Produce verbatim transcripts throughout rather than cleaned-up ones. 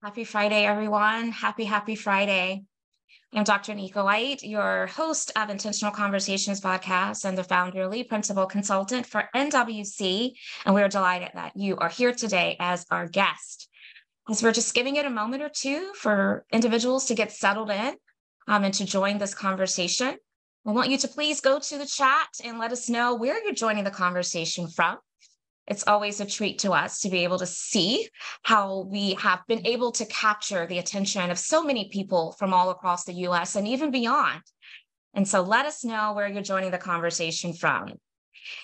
Happy Friday, everyone. Happy, happy Friday. I'm Doctor Nika White, your host of Intentional Conversations podcast and the founder, lead principal consultant for N W C. And we're delighted that you are here today as our guest. As we're just giving it a moment or two for individuals to get settled in um, and to join this conversation, we want you to please go to the chat and let us know where you're joining the conversation from. It's always a treat to us to be able to see how we have been able to capture the attention of so many people from all across the U S and even beyond. And so let us know where you're joining the conversation from.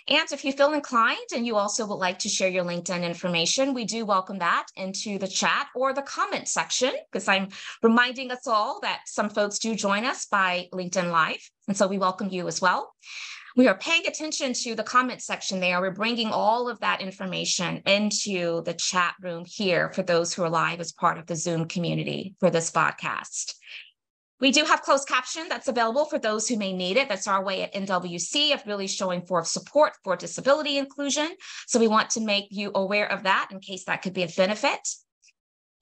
And if you feel inclined and you also would like to share your LinkedIn information, we do welcome that into the chat or the comment section, because I'm reminding us all that some folks do join us by LinkedIn Live. And so we welcome you as well. We are paying attention to the comment section there. We're bringing all of that information into the chat room here for those who are live as part of the Zoom community for this podcast. We do have closed caption that's available for those who may need it. That's our way at N W C of really showing forth support for disability inclusion. So we want to make you aware of that in case that could be a benefit.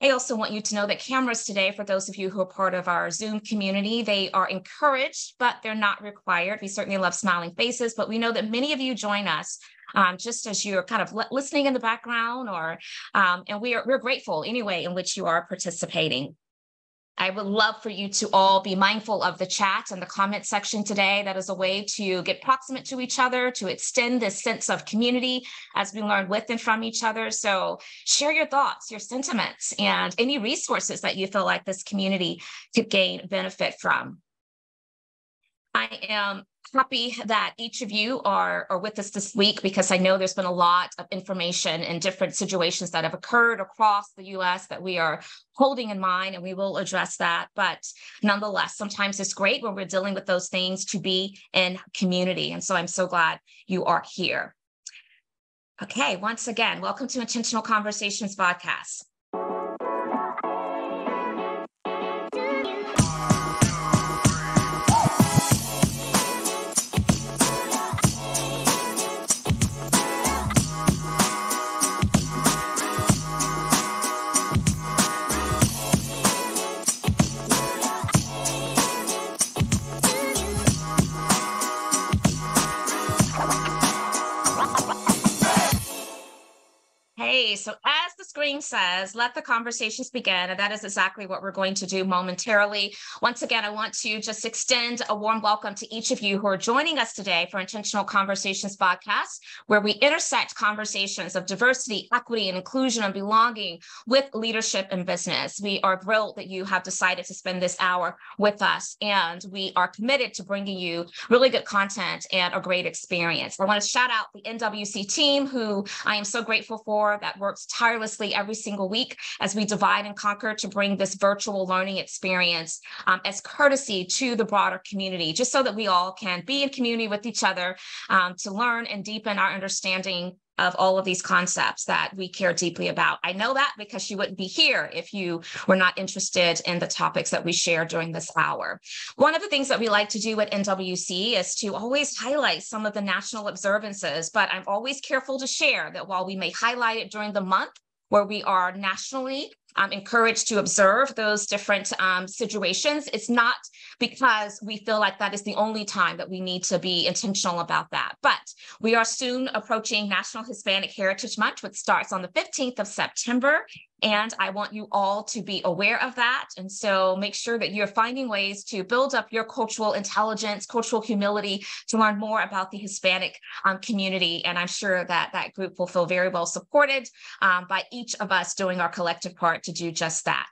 I also want you to know that cameras today, for those of you who are part of our Zoom community, they are encouraged, but they're not required. We certainly love smiling faces, but we know that many of you join us um, just as you're kind of listening in the background, or um, and we are, we're grateful anyway in which you are participating. I would love for you to all be mindful of the chat and the comment section today. That is a way to get proximate to each other, to extend this sense of community as we learn with and from each other. So share your thoughts, your sentiments, and any resources that you feel like this community could gain benefit from. I am happy that each of you are, are with us this week, because I know there's been a lot of information and different situations that have occurred across the U S that we are holding in mind, and we will address that. But nonetheless, sometimes it's great when we're dealing with those things to be in community. And so I'm so glad you are here. Okay, once again, welcome to Intentional Conversations podcast. So as the screen says, let the conversations begin, and that is exactly what we're going to do momentarily. Once again, I want to just extend a warm welcome to each of you who are joining us today for Intentional Conversations podcast, where we intersect conversations of diversity, equity, and inclusion and belonging with leadership and business. We are thrilled that you have decided to spend this hour with us, and we are committed to bringing you really good content and a great experience. I want to shout out the N W C team, who I am so grateful for, that works tirelessly every single week as we divide and conquer to bring this virtual learning experience um, as courtesy to the broader community, just so that we all can be in community with each other um, to learn and deepen our understanding of all of these concepts that we care deeply about. I know that because you wouldn't be here if you were not interested in the topics that we share during this hour. One of the things that we like to do at N W C is to always highlight some of the national observances, but I'm always careful to share that while we may highlight it during the month where we are nationally um, encouraged to observe those different um, situations, it's not because we feel like that is the only time that we need to be intentional about that. But we are soon approaching National Hispanic Heritage Month, which starts on the fifteenth of September. And I want you all to be aware of that. And so make sure that you're finding ways to build up your cultural intelligence, cultural humility, to learn more about the Hispanic um, community. And I'm sure that that group will feel very well supported um, by each of us doing our collective part to do just that.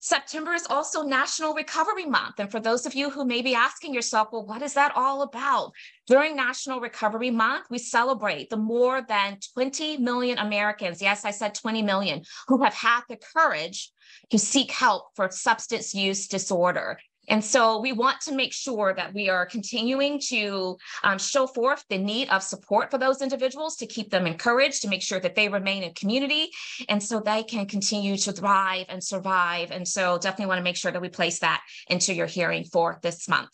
September is also National Recovery Month. And for those of you who may be asking yourself, well, what is that all about? During National Recovery Month, we celebrate the more than twenty million Americans, yes, I said twenty million, who have had the courage to seek help for substance use disorder. And so we want to make sure that we are continuing to um, show forth the need of support for those individuals, to keep them encouraged, to make sure that they remain in community, and so they can continue to thrive and survive. And so definitely want to make sure that we place that into your hearing for this month.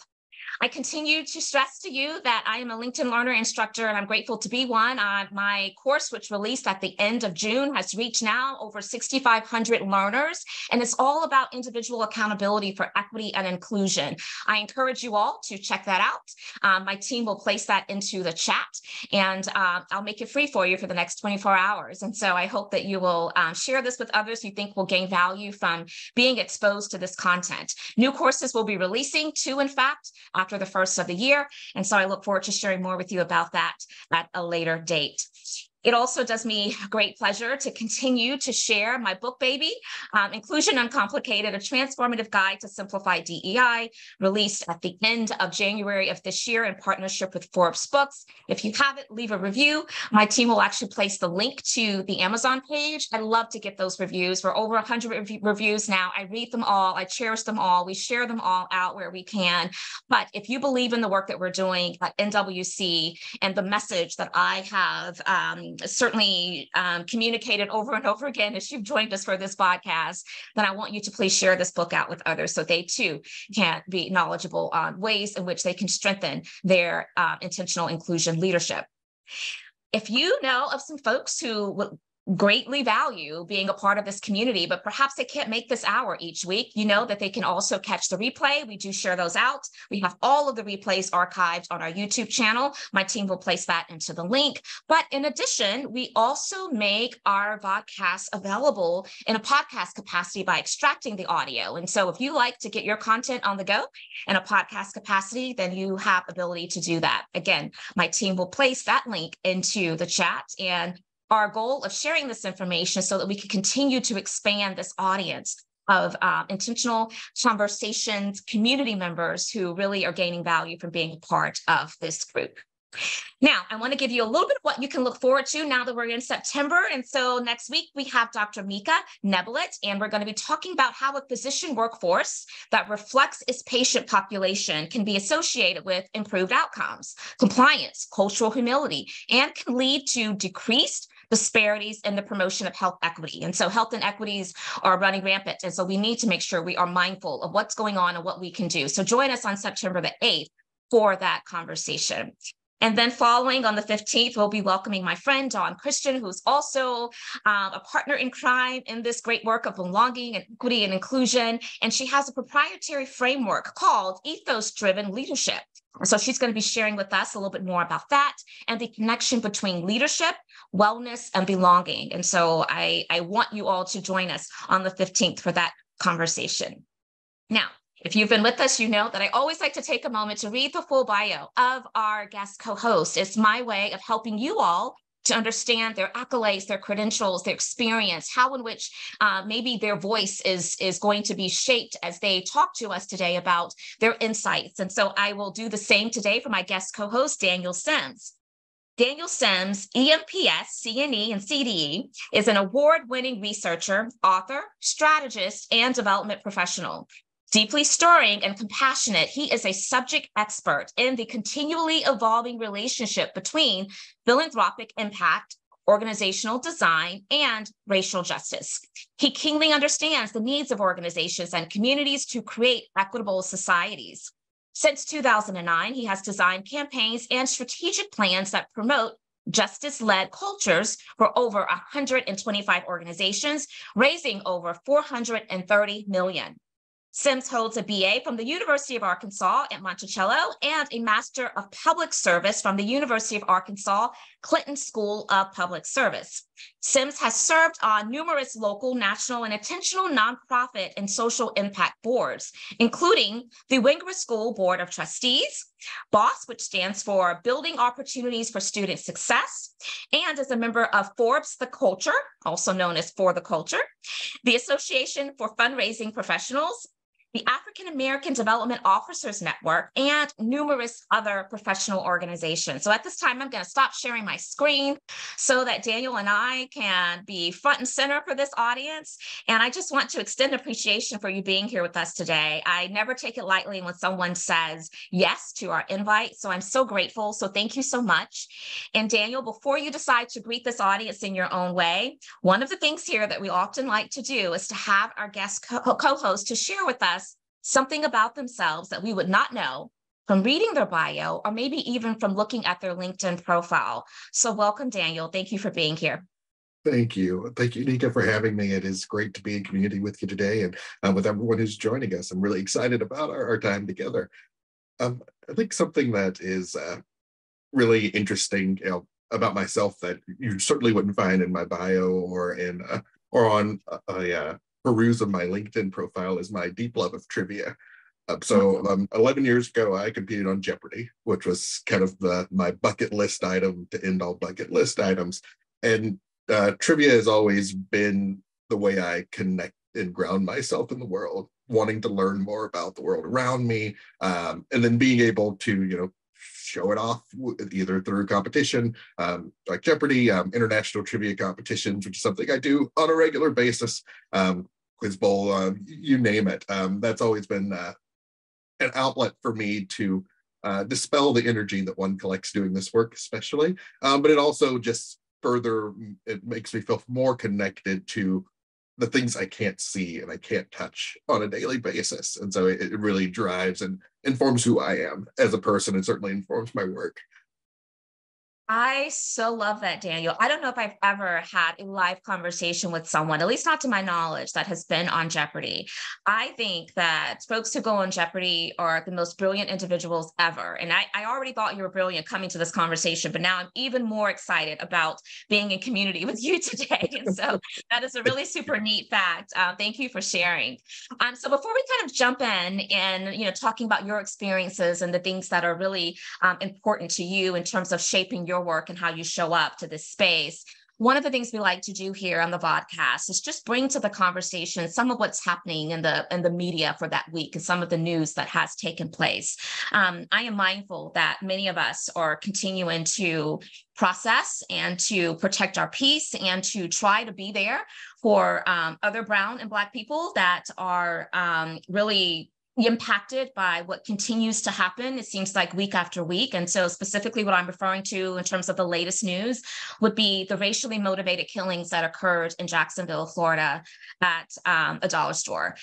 I continue to stress to you that I am a LinkedIn Learner instructor, and I'm grateful to be one. Uh, my course, which released at the end of June, has reached now over six thousand five hundred learners, and it's all about individual accountability for equity and inclusion. I encourage you all to check that out. Um, my team will place that into the chat, and uh, I'll make it free for you for the next twenty-four hours. And so I hope that you will um, share this with others you think will gain value from being exposed to this content. New courses will be releasing, two in fact, after the first of the year. And so I look forward to sharing more with you about that at a later date. It also does me great pleasure to continue to share my book baby, um, Inclusion Uncomplicated, a transformative guide to simplify D E I, released at the end of January of this year in partnership with Forbes Books. If you haven't, leave a review. My team will actually place the link to the Amazon page. I love to get those reviews. We're over one hundred rev- reviews now. I read them all. I cherish them all. We share them all out where we can. But if you believe in the work that we're doing at N W C and the message that I have, um, certainly um, communicated over and over again as you've joined us for this podcast, then I want you to please share this book out with others so they too can be knowledgeable on ways in which they can strengthen their uh, intentional inclusion leadership. If you know of some folks who would greatly value being a part of this community, but perhaps they can't make this hour each week, you know that they can also catch the replay. We do share those out. We have all of the replays archived on our YouTube channel. My team will place that into the link. But in addition, we also make our podcasts available in a podcast capacity by extracting the audio. And so if you like to get your content on the go in a podcast capacity, then you have ability to do that. Again, my team will place that link into the chat, and our goal of sharing this information so that we can continue to expand this audience of uh, intentional conversations, community members who really are gaining value from being a part of this group. Now, I want to give you a little bit of what you can look forward to now that we're in September. And so next week, we have Doctor Mika Nebelet, and we're going to be talking about how a physician workforce that reflects its patient population can be associated with improved outcomes, compliance, cultural humility, and can lead to decreased disparities in the promotion of health equity. And so health inequities are running rampant. And so we need to make sure we are mindful of what's going on and what we can do. So join us on September the eighth for that conversation. And then following on the fifteenth, we'll be welcoming my friend, Dawn Christian, who's also um, a partner in crime in this great work of belonging and equity and inclusion. And she has a proprietary framework called Ethos Driven Leadership. So she's going to be sharing with us a little bit more about that and the connection between leadership, wellness, and belonging. And so I, I want you all to join us on the fifteenth for that conversation. Now, if you've been with us, you know that I always like to take a moment to read the full bio of our guest co-host. It's my way of helping you all to understand their accolades, their credentials, their experience, how in which uh, maybe their voice is, is going to be shaped as they talk to us today about their insights. And so I will do the same today for my guest co-host, Daniel Sims. Daniel Sims, E M P S, C N E, and C D E, is an award-winning researcher, author, strategist, and development professional. Deeply stirring and compassionate, he is a subject expert in the continually evolving relationship between philanthropic impact, organizational design, and racial justice. He keenly understands the needs of organizations and communities to create equitable societies. Since two thousand nine, he has designed campaigns and strategic plans that promote justice-led cultures for over one hundred twenty-five organizations, raising over four hundred thirty million dollars. Sims holds a B A from the University of Arkansas at Monticello and a Master of Public Service from the University of Arkansas Clinton School of Public Service. Sims has served on numerous local, national, and intentional nonprofit and social impact boards, including the Wingra School Board of Trustees, BOSS, which stands for Building Opportunities for Student Success, and is a member of Forbes the Culture, also known as For the Culture, the Association for Fundraising Professionals, the African American Development Officers Network, and numerous other professional organizations. So at this time, I'm going to stop sharing my screen so that Daniel and I can be front and center for this audience. And I just want to extend appreciation for you being here with us today. I never take it lightly when someone says yes to our invite. So I'm so grateful. So thank you so much. And Daniel, before you decide to greet this audience in your own way, one of the things here that we often like to do is to have our guest co-host to share with us something about themselves that we would not know from reading their bio, or maybe even from looking at their LinkedIn profile. So welcome, Daniel. Thank you for being here. Thank you. Thank you, Nika, for having me. It is great to be in community with you today and uh, with everyone who's joining us. I'm really excited about our, our time together. Um, I think something that is uh, really interesting you know, about myself that you certainly wouldn't find in my bio or in uh, or on a uh, peruse of my LinkedIn profile is my deep love of trivia. Uh, so um, eleven years ago, I competed on Jeopardy, which was kind of the, my bucket list item to end all bucket list items. And uh, trivia has always been the way I connect and ground myself in the world, wanting to learn more about the world around me, um, and then being able to, you know, show it off either through competition, um, like Jeopardy, um, international trivia competitions, which is something I do on a regular basis, um, Quiz Bowl, uh, you name it. Um, that's always been uh, an outlet for me to uh, dispel the energy that one collects doing this work, especially. Um, but it also just further, it makes me feel more connected to the things I can't see and I can't touch on a daily basis. And so it, it really drives and informs who I am as a person and certainly informs my work. I so love that, Daniel. I don't know if I've ever had a live conversation with someone, at least not to my knowledge, that has been on Jeopardy. I think that folks who go on Jeopardy are the most brilliant individuals ever. And I, I already thought you were brilliant coming to this conversation, but now I'm even more excited about being in community with you today. And so that is a really super neat fact. Uh, thank you for sharing. Um, so before we kind of jump in and, you know, talking about your experiences and the things that are really um, important to you in terms of shaping your your work and how you show up to this space. One of the things we like to do here on the podcast is just bring to the conversation some of what's happening in the in the media for that week and some of the news that has taken place. Um, I am mindful that many of us are continuing to process and to protect our peace and to try to be there for um, other Brown and Black people that are um, really impacted by what continues to happen. It seems like week after week. And so specifically what I'm referring to in terms of the latest news would be the racially motivated killings that occurred in Jacksonville, Florida at um, a dollar store.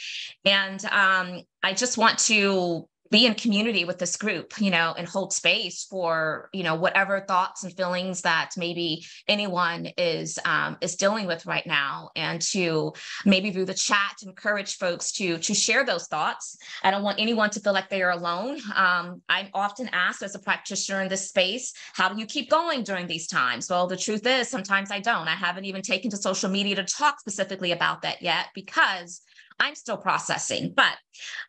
And um, I just want to be in community with this group, you know, and hold space for, you know, whatever thoughts and feelings that maybe anyone is um, is dealing with right now, and to maybe through the chat encourage folks to to share those thoughts. I don't want anyone to feel like they are alone. Um, I'm often asked as a practitioner in this space, how do you keep going during these times? Well, the truth is sometimes I don't. I haven't even taken to social media to talk specifically about that yet because I'm still processing, but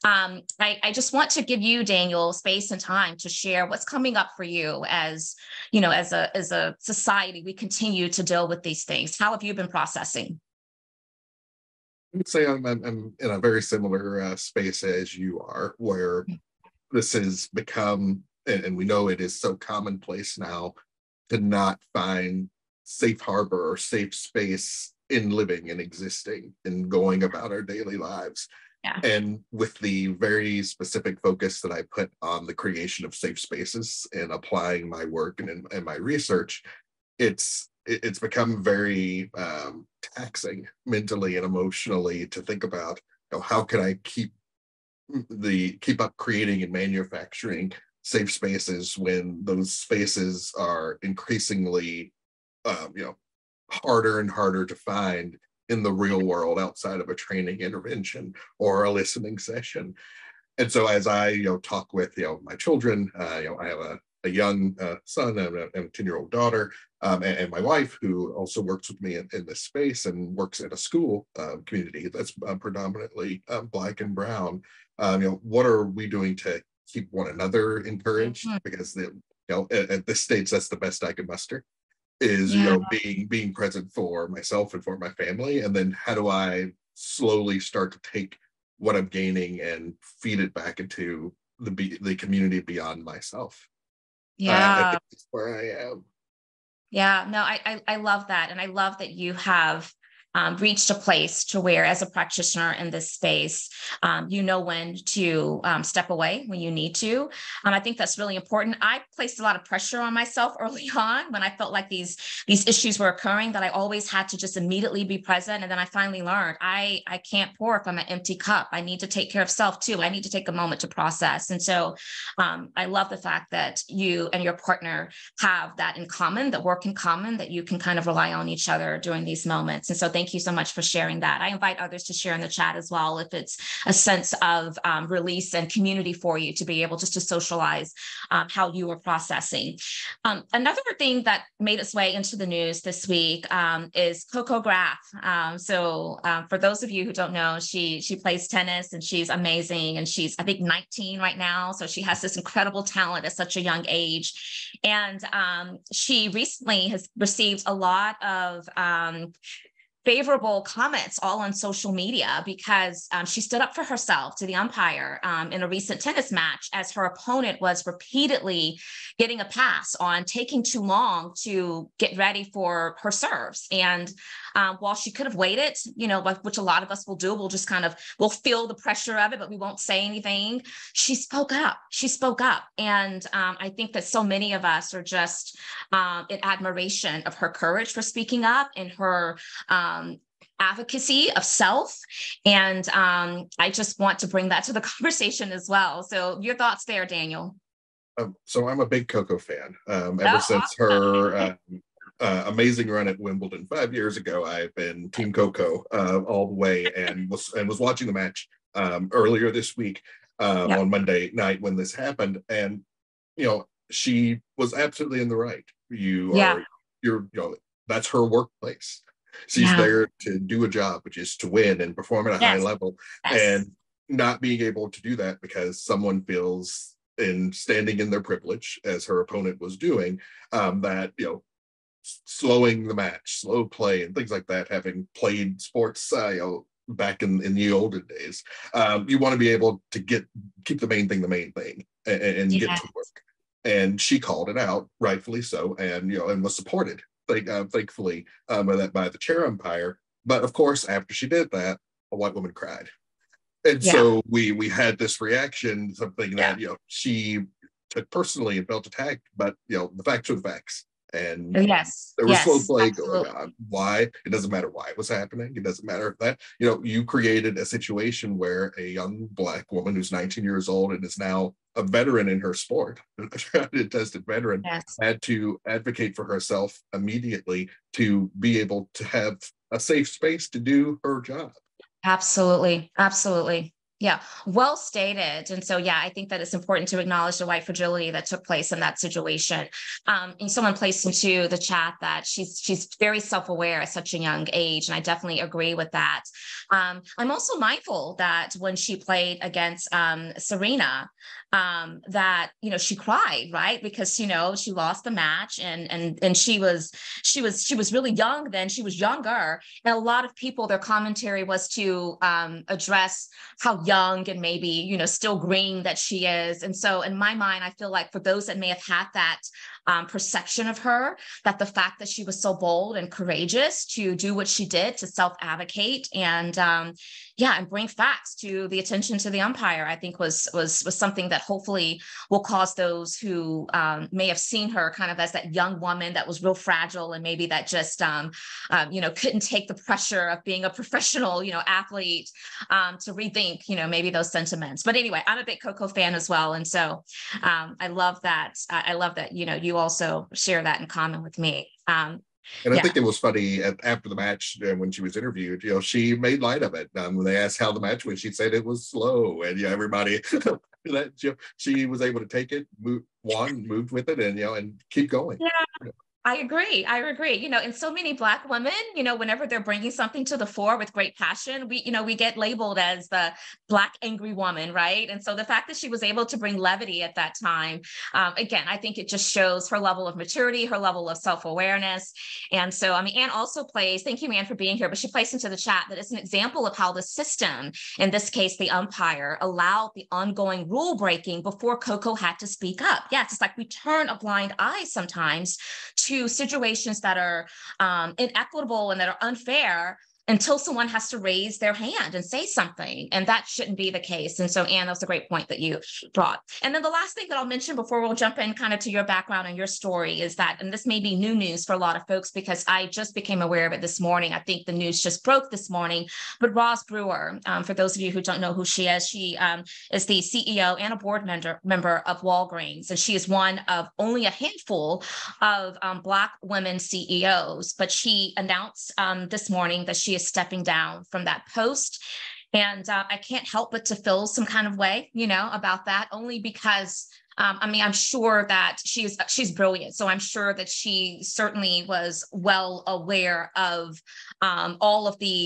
um, I, I just want to give you, Daniel, space and time to share what's coming up for you as, you know, as a as a society, we continue to deal with these things. How have you been processing? I would say I'm, I'm, I'm in a very similar uh, space as you are, where this has become, and, and we know it is so commonplace now, to not find safe harbor or safe space in living and existing and going about our daily lives. Yeah. And with the very specific focus that I put on the creation of safe spaces and applying my work and, and my research, it's it's become very um, taxing mentally and emotionally to think about, you know, how can I keep the keep up creating and manufacturing safe spaces when those spaces are increasingly, um, you know, harder and harder to find in the real world outside of a training intervention or a listening session. And so as I you know talk with you know my children, uh, you know I have a, a young uh, son and a ten-year-old daughter, um, and, and my wife who also works with me in, in this space and works at a school uh, community that's uh, predominantly uh, Black and Brown. Um, you know what are we doing to keep one another encouraged? Because the, you know at, at this stage that's the best I can muster. Is yeah. you know being being present for myself and for my family, and then how do I slowly start to take what I'm gaining and feed it back into the the community beyond myself? Yeah, uh, I think that's where I am. Yeah, no, I, I I love that, and I love that you have um, reached a place to where, as a practitioner in this space, um, you know when to um, step away when you need to. Um, I think that's really important. I placed a lot of pressure on myself early on when I felt like these, these issues were occurring, that I always had to just immediately be present. And then I finally learned I, I can't pour from an empty cup. I need to take care of self too. I need to take a moment to process. And so um, I love the fact that you and your partner have that in common, that work in common, that you can kind of rely on each other during these moments. And so thank you so much for sharing that. I invite others to share in the chat as well, if it's a sense of um, release and community for you to be able just to socialize um, how you were processing. Um, another thing that made its way into the news this week um, is Coco Gauff. Um, so um, for those of you who don't know, she, she plays tennis and she's amazing. And she's, I think, nineteen right now. So she has this incredible talent at such a young age. And um, she recently has received a lot of um, favorable comments all on social media because um, she stood up for herself to the umpire um, in a recent tennis match as her opponent was repeatedly getting a pass on taking too long to get ready for her serves. And um, while she could have waited, you know, which a lot of us will do, we'll just kind of, we'll feel the pressure of it, but we won't say anything. She spoke up, she spoke up. And um, I think that so many of us are just um, in admiration of her courage for speaking up and her, um, Um, advocacy of self. And um, I just want to bring that to the conversation as well. So your thoughts there, Daniel. Um, so I'm a big Coco fan. Um, ever oh, since awesome. her uh, uh, amazing run at Wimbledon five years ago, I've been Team Coco uh, all the way, and was, and was watching the match um, earlier this week um, yep. on Monday night when this happened. And, you know, she was absolutely in the right. You are, yeah. you're, you know, that's her workplace. She's yeah. there to do a job, which is to win and perform at a yes. high level, yes. and not being able to do that because someone feels, in standing in their privilege, as her opponent was doing, um, that, you know, slowing the match, slow play, and things like that. Having played sports, uh, you know, back in in the olden days, um, you want to be able to get keep the main thing the main thing and, and yeah. get to work. And she called it out, rightfully so, and you know, and was supported. Like, uh, thankfully, um, that by the chair umpire. But of course, after she did that, a white woman cried, and yeah. so we we had this reaction, something that yeah. you know she took personally and felt attacked. But you know, the facts are the facts, and yes, there was yes, slow play absolutely. going on. Why? It doesn't matter why it was happening. It doesn't matter if that you know you created a situation where a young black woman who's nineteen years old and is now a veteran in her sport, a tested veteran, yes. had to advocate for herself immediately to be able to have a safe space to do her job. Absolutely. Absolutely. Yeah. Well stated. And so, yeah, I think that it's important to acknowledge the white fragility that took place in that situation. Um, and someone placed into the chat that she's she's very self-aware at such a young age. And I definitely agree with that. Um, I'm also mindful that when she played against um, Serena, um, that, you know, she cried, right? Because, you know, she lost the match and, and, and she was, she was, she was really young then. She was younger. And a lot of people, their commentary was to um, address how young young and maybe, you know, still green that she is. And so in my mind, I feel like for those that may have had that um, perception of her, that the fact that she was so bold and courageous to do what she did, to self-advocate and, um, yeah, and bring facts to the attention to the umpire, I think was, was, was something that hopefully will cause those who um, may have seen her kind of as that young woman that was real fragile and maybe that just, um, um, you know, couldn't take the pressure of being a professional, you know, athlete um, to rethink, you know, maybe those sentiments. But anyway, I'm a big Coco fan as well. And so um, I love that. I love that, you know, you also share that in common with me. Um, And I yeah. think it was funny at, after the match uh, when she was interviewed, you know, she made light of it. Um, when they asked how the match went, she said it was slow, and yeah, everybody that you know, she was able to take it, move, won, moved with it, and you know, and keep going. Yeah. I agree. I agree. You know, and so many Black women, you know, whenever they're bringing something to the fore with great passion, we, you know, we get labeled as the Black angry woman, right? And so the fact that she was able to bring levity at that time, um, again, I think it just shows her level of maturity, her level of self-awareness. And so, I mean, Anne also plays, thank you, Anne, for being here, but she placed into the chat that it's an example of how the system, in this case, the umpire, allowed the ongoing rule breaking before Coco had to speak up. Yes, it's like we turn a blind eye sometimes to to situations that are um, inequitable and that are unfair until someone has to raise their hand and say something. And that shouldn't be the case. And so, Anne, that's a great point that you brought. And then the last thing that I'll mention before we'll jump in kind of to your background and your story is that, and this may be new news for a lot of folks because I just became aware of it this morning. I think the news just broke this morning, but Roz Brewer, um, for those of you who don't know who she is, she um, is the C E O and a board member, member of Walgreens. And she is one of only a handful of um, Black women C E Os, but she announced um, this morning that she is stepping down from that post. And uh, I can't help but to feel some kind of way, you know, about that, only because Um, I mean, I'm sure that she's she's brilliant. So I'm sure that she certainly was well aware of um, all of the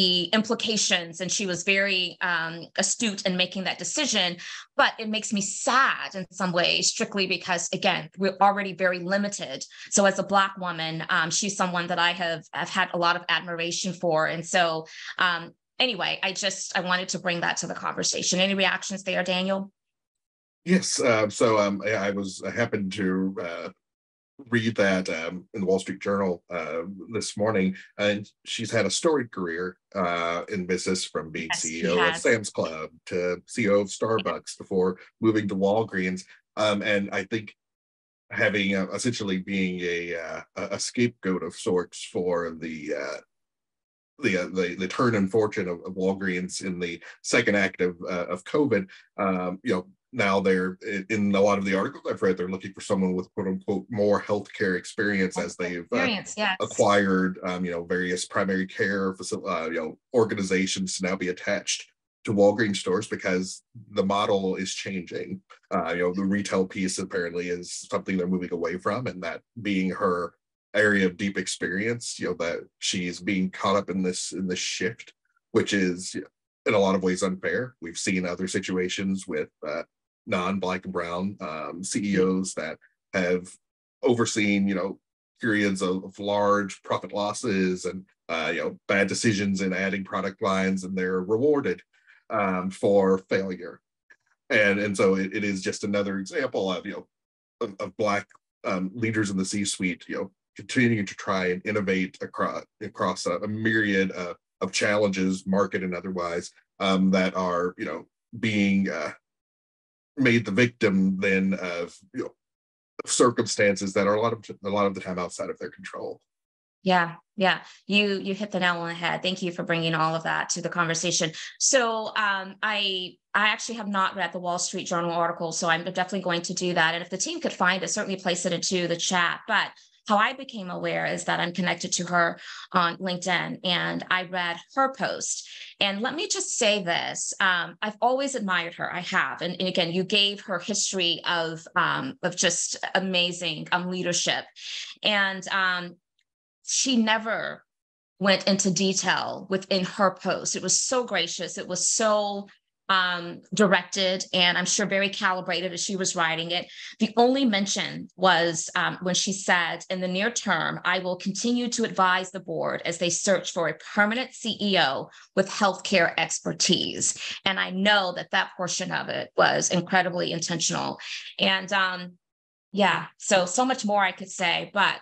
the implications, and she was very um, astute in making that decision. But it makes me sad in some ways, strictly because, again, we're already very limited. So as a Black woman, um, she's someone that I have, have had a lot of admiration for. And so um, anyway, I just I wanted to bring that to the conversation. Any reactions there, Daniel? Yes, uh, so um, I was I happened to uh, read that um, in the Wall Street Journal uh, this morning, and she's had a storied career uh, in business, from being yes, C E O of Sam's Club to C E O of Starbucks before moving to Walgreens, um, and I think having uh, essentially being a uh, a scapegoat of sorts for the uh, the, uh, the the turn and fortune of, of Walgreens in the second act of uh, of COVID, um, you know. Now they're, in a lot of the articles I've read, they're looking for someone with quote unquote more healthcare experience as they've experience, uh, yes. acquired, um, you know, various primary care facil- uh, you know, organizations to now be attached to Walgreens stores because the model is changing. Uh, you know, the retail piece apparently is something they're moving away from, and that being her area of deep experience, you know, that she's being caught up in this, in this shift, which is in a lot of ways unfair. We've seen other situations with, uh, non-Black and Brown um, C E Os that have overseen, you know, periods of, of large profit losses and, uh, you know, bad decisions in adding product lines, and they're rewarded um, for failure. And and so it, it is just another example of, you know, of, of Black um, leaders in the C-suite, you know, continuing to try and innovate across, across a, a myriad uh, of challenges, market and otherwise, um, that are, you know, being uh, made the victim then of, you know, circumstances that are a lot of a lot of the time outside of their control. Yeah, yeah, you you hit the nail on the head. Thank you for bringing all of that to the conversation. So um, I I actually have not read the Wall Street Journal article, so I'm definitely going to do that. And if the team could find it, certainly place it into the chat. But how I became aware is that I'm connected to her on LinkedIn, and I read her post. And let me just say this, um, I've always admired her, I have. And, and again, you gave her history of, um, of just amazing um, leadership. And um, she never went into detail within her post. It was so gracious. It was so um, directed, and I'm sure very calibrated as she was writing it. The only mention was um, when she said, in the near term, I will continue to advise the board as they search for a permanent C E O with healthcare expertise. And I know that that portion of it was incredibly intentional. And um, yeah, so, so much more I could say, but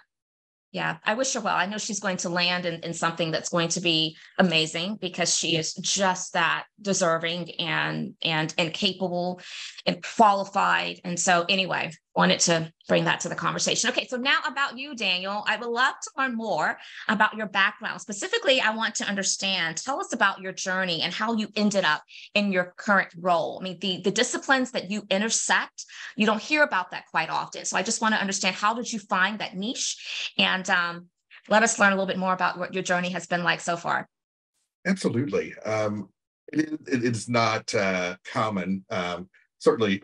yeah, I wish her well. I know she's going to land in, in something that's going to be amazing, because she is just that deserving and and and capable and qualified. And so anyway, wanted to bring that to the conversation. Okay, so now about you, Daniel. I would love to learn more about your background. Specifically, I want to understand, tell us about your journey and how you ended up in your current role. I mean, the, the disciplines that you intersect, you don't hear about that quite often. So I just want to understand, how did you find that niche? And And um, let us learn a little bit more about what your journey has been like so far. Absolutely. Um, it, it, it's not uh, common. Um, certainly,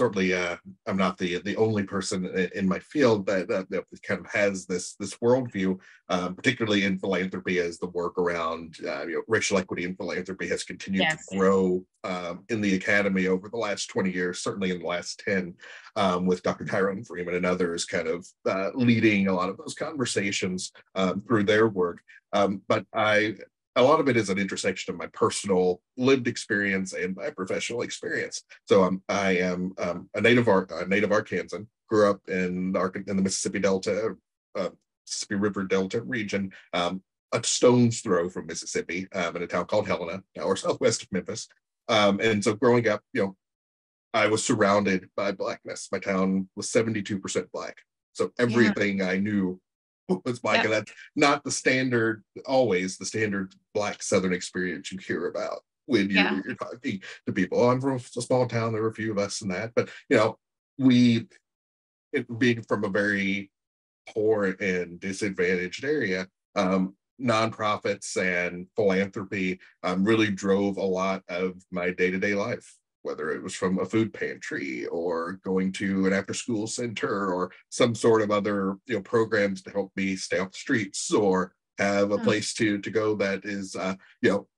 certainly, uh, I'm not the the only person in, in my field that, that, that kind of has this this worldview, um, particularly in philanthropy, as the work around uh, you know, racial equity and philanthropy has continued yes. to grow um, in the academy over the last twenty years, certainly in the last ten, um, with Doctor Tyrone Freeman and others kind of uh, leading a lot of those conversations um, through their work. Um, but I A lot of it is an intersection of my personal lived experience and my professional experience. So um, I am um, a native Ar- a native Arkansan, grew up in, Ar- in the Mississippi Delta, uh, Mississippi River Delta region, um, a stone's throw from Mississippi, um, in a town called Helena, an hour southwest of Memphis. Um, and so growing up, you know, I was surrounded by blackness. My town was seventy-two percent black. So everything yeah. I knew was black. Yeah. And that's not the standard, always the standard black Southern experience you hear about when you, yeah. you're talking to people. Oh, I'm from a small town. There were a few of us in that. But, you know, we, it, being from a very poor and disadvantaged area, um, nonprofits and philanthropy um, really drove a lot of my day-to-day life, whether it was from a food pantry or going to an after-school center or some sort of other, you know, programs to help me stay off the streets or have a oh. place to to go that is, uh, you know,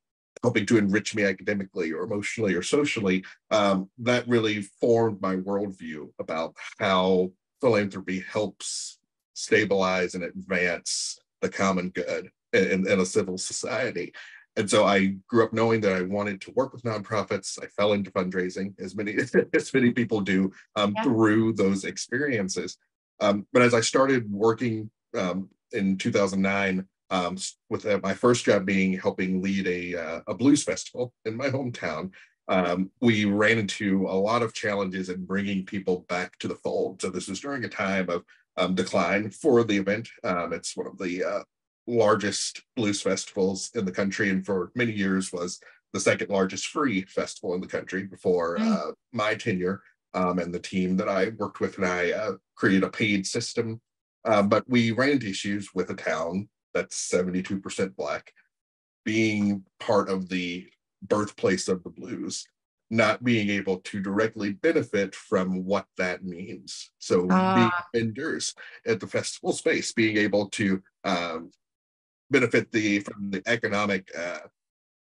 helping to enrich me academically or emotionally or socially. Um, that really formed my worldview about how philanthropy helps stabilize and advance the common good in, in a civil society. And so I grew up knowing that I wanted to work with nonprofits. I fell into fundraising, as many as many people do, um, yeah. through those experiences. Um, but as I started working um, in two thousand nine, um, with uh, my first job being helping lead a, uh, a blues festival in my hometown, um, we ran into a lot of challenges in bringing people back to the fold. So this was during a time of um, decline for the event. Um, it's one of the uh, largest blues festivals in the country, and for many years was the second largest free festival in the country before mm. uh, my tenure um, and the team that I worked with, and I uh, created a paid system. Uh, but we ran into issues with a town that's seventy-two percent Black, being part of the birthplace of the blues, not being able to directly benefit from what that means. So uh. being vendors at the festival space, being able to um, benefit the from the economic, uh,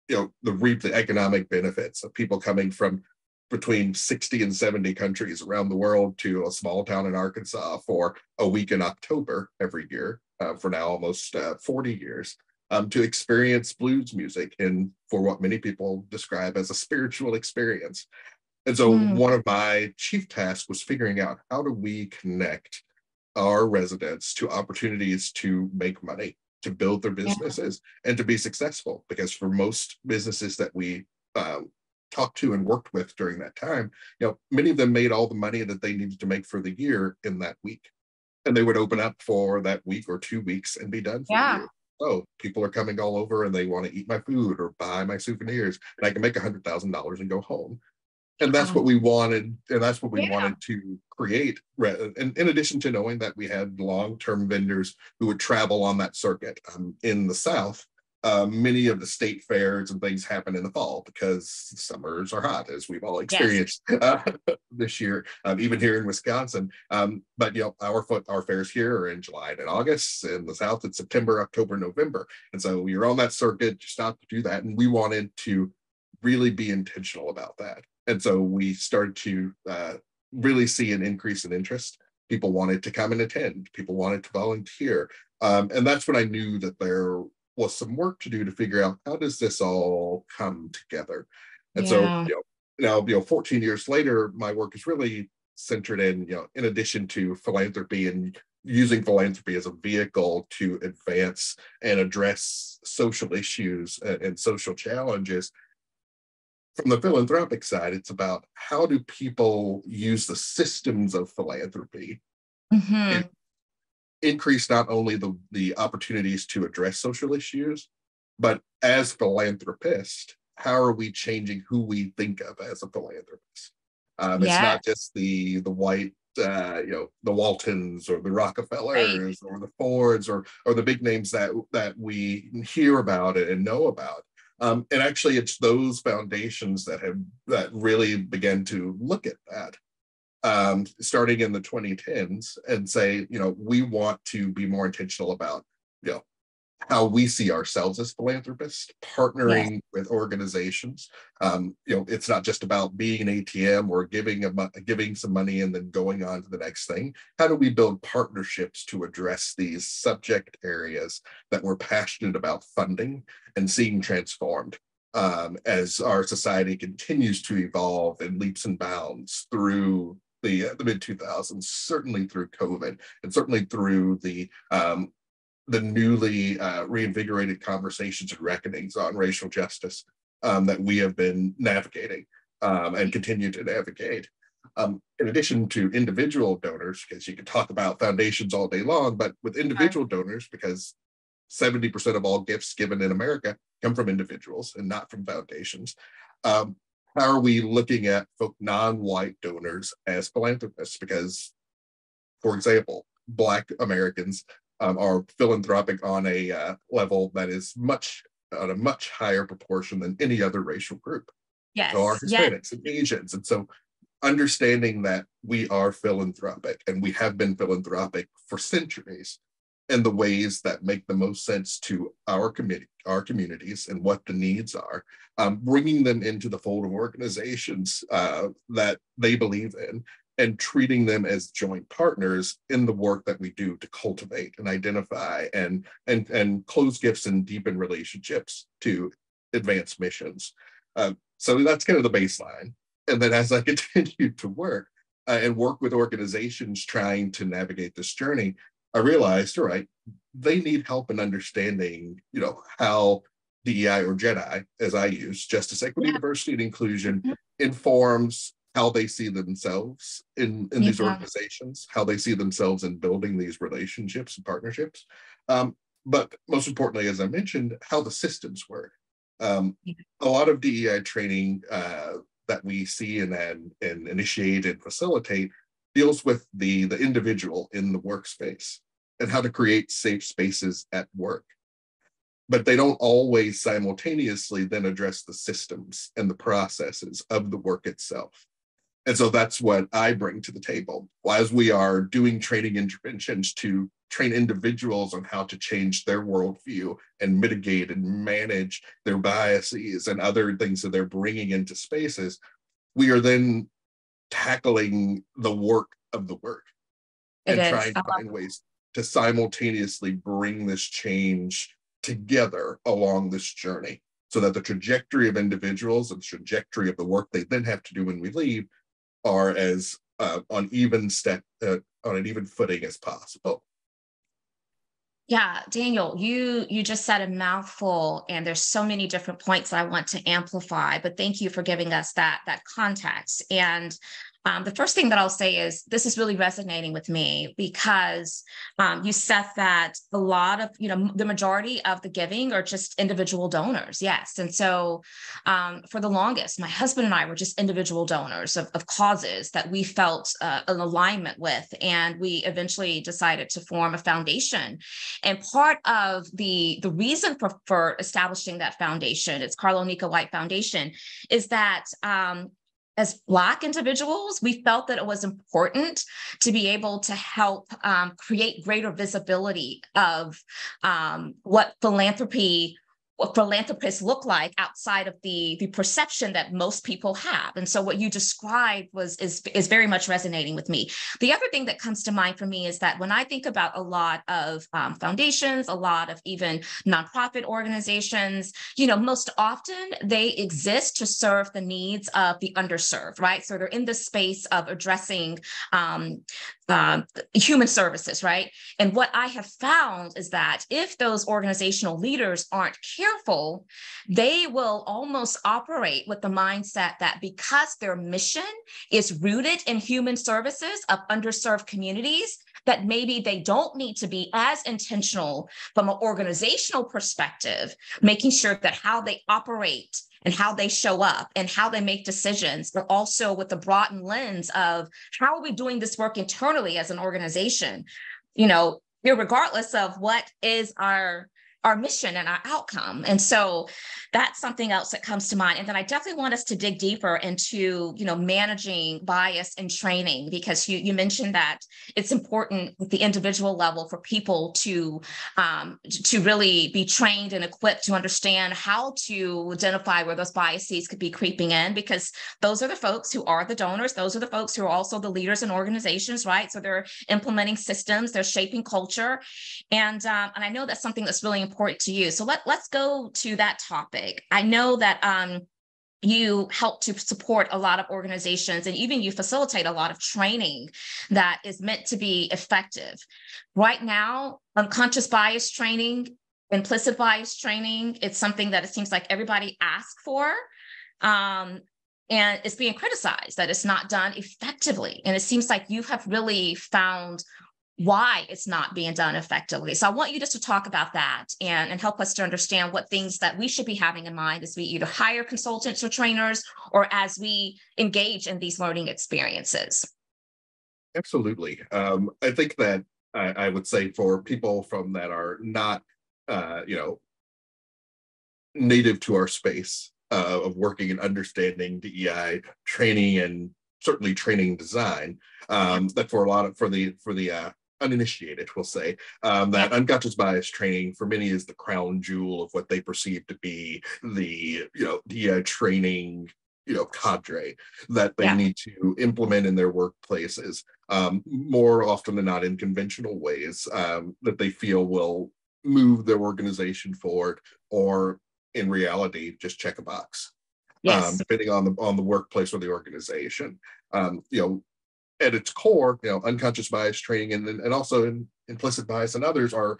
you know, the reap the economic benefits of people coming from between sixty and seventy countries around the world to a small town in Arkansas for a week in October every year uh, for now almost uh, forty years um, to experience blues music and for what many people describe as a spiritual experience. And so mm. one of my chief tasks was figuring out how do we connect our residents to opportunities to make money, to build their businesses yeah. and to be successful, because for most businesses that we uh, talked to and worked with during that time, you know, many of them made all the money that they needed to make for the year in that week, and they would open up for that week or two weeks and be done for yeah. the year. So people are coming all over and they want to eat my food or buy my souvenirs, and I can make a hundred thousand dollars and go home. And that's what we wanted, and that's what we yeah. wanted to create. In, in addition to knowing that we had long-term vendors who would travel on that circuit. Um, in the South, uh, many of the state fairs and things happen in the fall because summers are hot, as we've all experienced yes. uh, this year, um, even here in Wisconsin. Um, but you know, our our fairs here are in July and in August. In the South, it's September, October, November. And so you're on that circuit, you stop to do that. And we wanted to really be intentional about that. And so we started to uh, really see an increase in interest. People wanted to come and attend. People wanted to volunteer. Um, and that's when I knew that there was some work to do to figure out how does this all come together. And yeah. so you know, now, you know, fourteen years later, my work is really centered in, you know, in addition to philanthropy and using philanthropy as a vehicle to advance and address social issues and, and social challenges. From the philanthropic side, it's about how do people use the systems of philanthropy mm-hmm. and increase not only the, the opportunities to address social issues, but as philanthropists, how are we changing who we think of as a philanthropist? Um, yes. It's not just the the white, uh, you know, the Waltons or the Rockefellers right. or the Fords or or the big names that that we hear about and know about. Um, and actually, it's those foundations that have that really began to look at that, um, starting in the twenty tens, and say, you know, we want to be more intentional about, you know, how we see ourselves as philanthropists, partnering yeah. with organizations. Um, you know, it's not just about being an A T M or giving a, giving some money and then going on to the next thing. How do we build partnerships to address these subject areas that we're passionate about funding and seeing transformed um, as our society continues to evolve in leaps and bounds through the, uh, the mid two thousands, certainly through COVID, and certainly through the um, the newly uh, reinvigorated conversations and reckonings on racial justice um, that we have been navigating um, and continue to navigate. Um, in addition to individual donors, because you can talk about foundations all day long, but with individual donors, because seventy percent of all gifts given in America come from individuals and not from foundations. Um, how are we looking at non-white donors as philanthropists? Because, for example, Black Americans um, are philanthropic on a uh, level that is much on a much higher proportion than any other racial group. Yes. So are Hispanics yes. and Asians, and so. Understanding that we are philanthropic and we have been philanthropic for centuries in the ways that make the most sense to our community, our communities and what the needs are, um, bringing them into the fold of organizations uh, that they believe in and treating them as joint partners in the work that we do to cultivate and identify and, and, and close gifts and deepen relationships to advance missions. Uh, so that's kind of the baseline. And then as I continued to work uh, and work with organizations trying to navigate this journey, I realized, all right, they need help in understanding, you know, how D E I or JEDI, as I use, justice, equity, yeah. diversity, and inclusion, mm-hmm. informs how they see themselves in, in yeah. these organizations, how they see themselves in building these relationships and partnerships. Um, but most importantly, as I mentioned, how the systems work. Um, yeah. A lot of D E I training uh, that we see and, and, and initiate and facilitate deals with the, the individual in the workspace and how to create safe spaces at work. But they don't always simultaneously then address the systems and the processes of the work itself. And so that's what I bring to the table. As we are doing training interventions to train individuals on how to change their worldview and mitigate and manage their biases and other things that they're bringing into spaces, we are then tackling the work of the work it and is. trying to find ways to simultaneously bring this change together along this journey so that the trajectory of individuals and the trajectory of the work they then have to do when we leave are as uh, on even step, uh, on an even footing as possible. Yeah, Daniel, you you just said a mouthful, and there's so many different points that I want to amplify, but thank you for giving us that, that context. And um, the first thing that I'll say is this is really resonating with me because um, you said that a lot of, you know, the majority of the giving are just individual donors. Yes. And so um, for the longest, my husband and I were just individual donors of, of causes that we felt uh, an alignment with. And we eventually decided to form a foundation. And part of the, the reason for, for establishing that foundation, it's Carlo Nika White Foundation, is that um, as Black individuals, we felt that it was important to be able to help um, create greater visibility of um, what philanthropy What philanthropists look like outside of the, the perception that most people have. And so what you described was is, is very much resonating with me. The other thing that comes to mind for me is that when I think about a lot of um, foundations, a lot of even nonprofit organizations, you know, most often they exist to serve the needs of the underserved, right? So they're in the space of addressing um, um, human services, right? And what I have found is that if those organizational leaders aren't careful, Careful, they will almost operate with the mindset that because their mission is rooted in human services of underserved communities, that maybe they don't need to be as intentional from an organizational perspective, making sure that how they operate and how they show up and how they make decisions, but also with the broadened lens of how are we doing this work internally as an organization, you know, regardless of what is our our mission and our outcome. And so that's something else that comes to mind. And then I definitely want us to dig deeper into, you know, managing bias and training, because you, you mentioned that it's important at the individual level for people to, um, to really be trained and equipped to understand how to identify where those biases could be creeping in, because those are the folks who are the donors. Those are the folks who are also the leaders in organizations, right? So they're implementing systems, they're shaping culture. And, um, and I know that's something that's really important to you. So let, let's go to that topic. I know that um, you help to support a lot of organizations, and even you facilitate a lot of training that is meant to be effective. Right now, unconscious bias training, implicit bias training, it's something that it seems like everybody asks for. Um, and it's being criticized that it's not done effectively. And it seems like you have really found why it's not being done effectively. So I want you just to talk about that and, and help us to understand what things that we should be having in mind as we either hire consultants or trainers, or as we engage in these learning experiences. Absolutely. Um, I think that I, I would say for people from that are not, uh, you know, native to our space uh, of working and understanding D E I training, and certainly training design, um, that for a lot of, for the, for the, uh, uninitiated, we'll say, um, that unconscious bias training for many is the crown jewel of what they perceive to be the, you know, the uh, training, you know, cadre that they yeah. need to implement in their workplaces, um, more often than not in conventional ways um, that they feel will move their organization forward, or in reality, just check a box. Yes. Um, depending on the on the workplace or the organization, um, you know, at its core, you know, unconscious bias training and and also in implicit bias and others are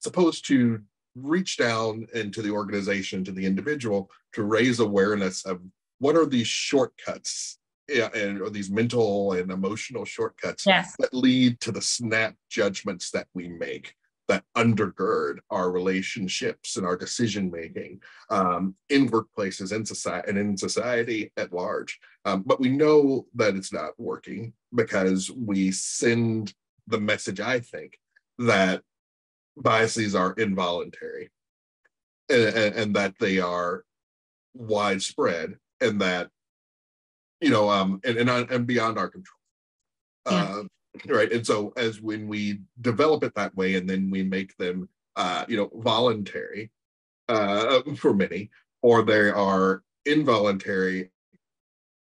supposed to reach down into the organization, to the individual, to raise awareness of what are these shortcuts and or these mental and emotional shortcuts yes. that lead to the snap judgments that we make, that undergird our relationships and our decision making um, in workplaces and society and in society at large. Um, but we know that it's not working because we send the message, I think, that biases are involuntary and, and, and that they are widespread, and that, you know, um, and, and, and beyond our control. Yeah. Uh, Right. And so as when we develop it that way, and then we make them, uh, you know, voluntary uh, for many, or they are involuntary,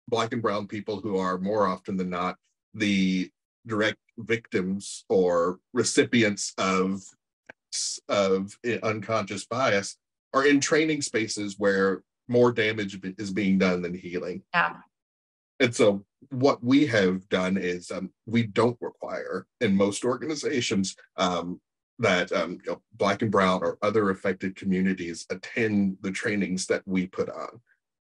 Black and brown people who are more often than not the direct victims or recipients of, of unconscious bias are in training spaces where more damage is being done than healing. Yeah. And so what we have done is um, we don't require in most organizations um, that um, you know, Black and brown or other affected communities attend the trainings that we put on.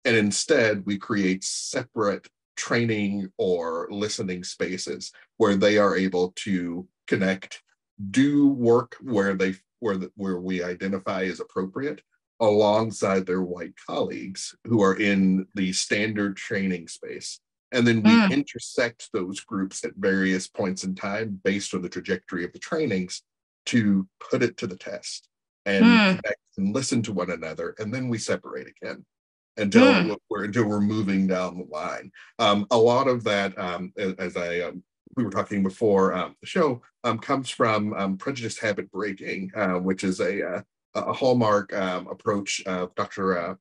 And instead, we create separate training or listening spaces where they are able to connect, do work where they where the, where we identify as appropriate, alongside their white colleagues who are in the standard training space. And then we mm. intersect those groups at various points in time based on the trajectory of the trainings to put it to the test and, mm. connect and listen to one another. And then we separate again until, mm. we're, until we're moving down the line. Um, a lot of that, um, as I um, we were talking before um, the show, um, comes from um, prejudice habit breaking, uh, which is a uh, a hallmark um, approach of Doctor Uh,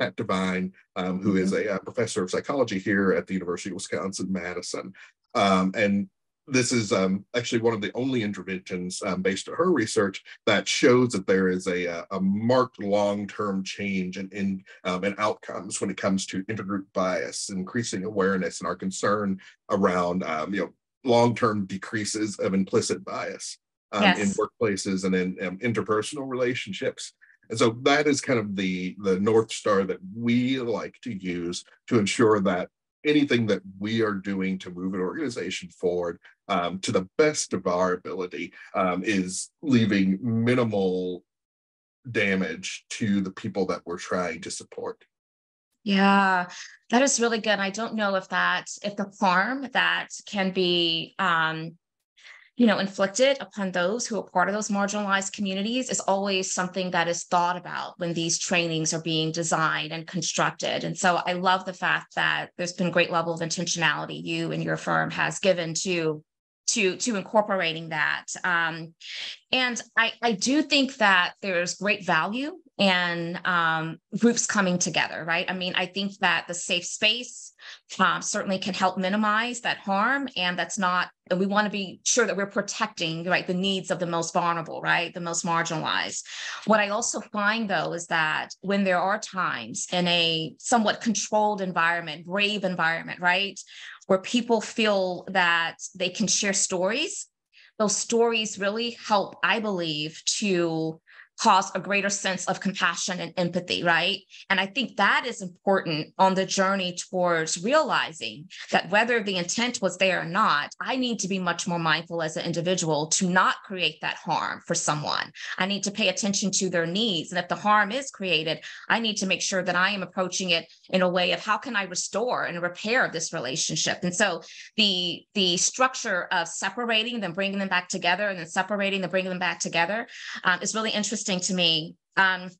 Pat Devine, um, who is a, a professor of psychology here at the University of Wisconsin-Madison. Um, and this is um, actually one of the only interventions um, based on her research that shows that there is a, a marked long-term change in, in, um, in outcomes when it comes to intergroup bias, increasing awareness and our concern around um, you know, long-term decreases of implicit bias. Um, yes. in workplaces and in um, interpersonal relationships. And so that is kind of the, the North Star that we like to use to ensure that anything that we are doing to move an organization forward um, to the best of our ability um, is leaving minimal damage to the people that we're trying to support. Yeah, that is really good. I don't know if that, if the harm that can be, um, you know, inflicted upon those who are part of those marginalized communities is always something that is thought about when these trainings are being designed and constructed. And so I love the fact that there's been a great level of intentionality you and your firm has given to to, to incorporating that. Um, and I, I do think that there's great value in um, groups coming together, right? I mean, I think that the safe space um, certainly can help minimize that harm, and that's not, and we want to be sure that we're protecting, right, the needs of the most vulnerable, right, the most marginalized. What I also find, though, is that when there are times in a somewhat controlled environment, brave environment, right, where people feel that they can share stories, those stories really help, I believe, to cause a greater sense of compassion and empathy, right? And I think that is important on the journey towards realizing that whether the intent was there or not, I need to be much more mindful as an individual to not create that harm for someone. I need to pay attention to their needs. And if the harm is created, I need to make sure that I am approaching it in a way of how can I restore and repair this relationship? And so the, the structure of separating them, bringing them back together, and then separating them, bringing them back together um, is really interesting to me. Um,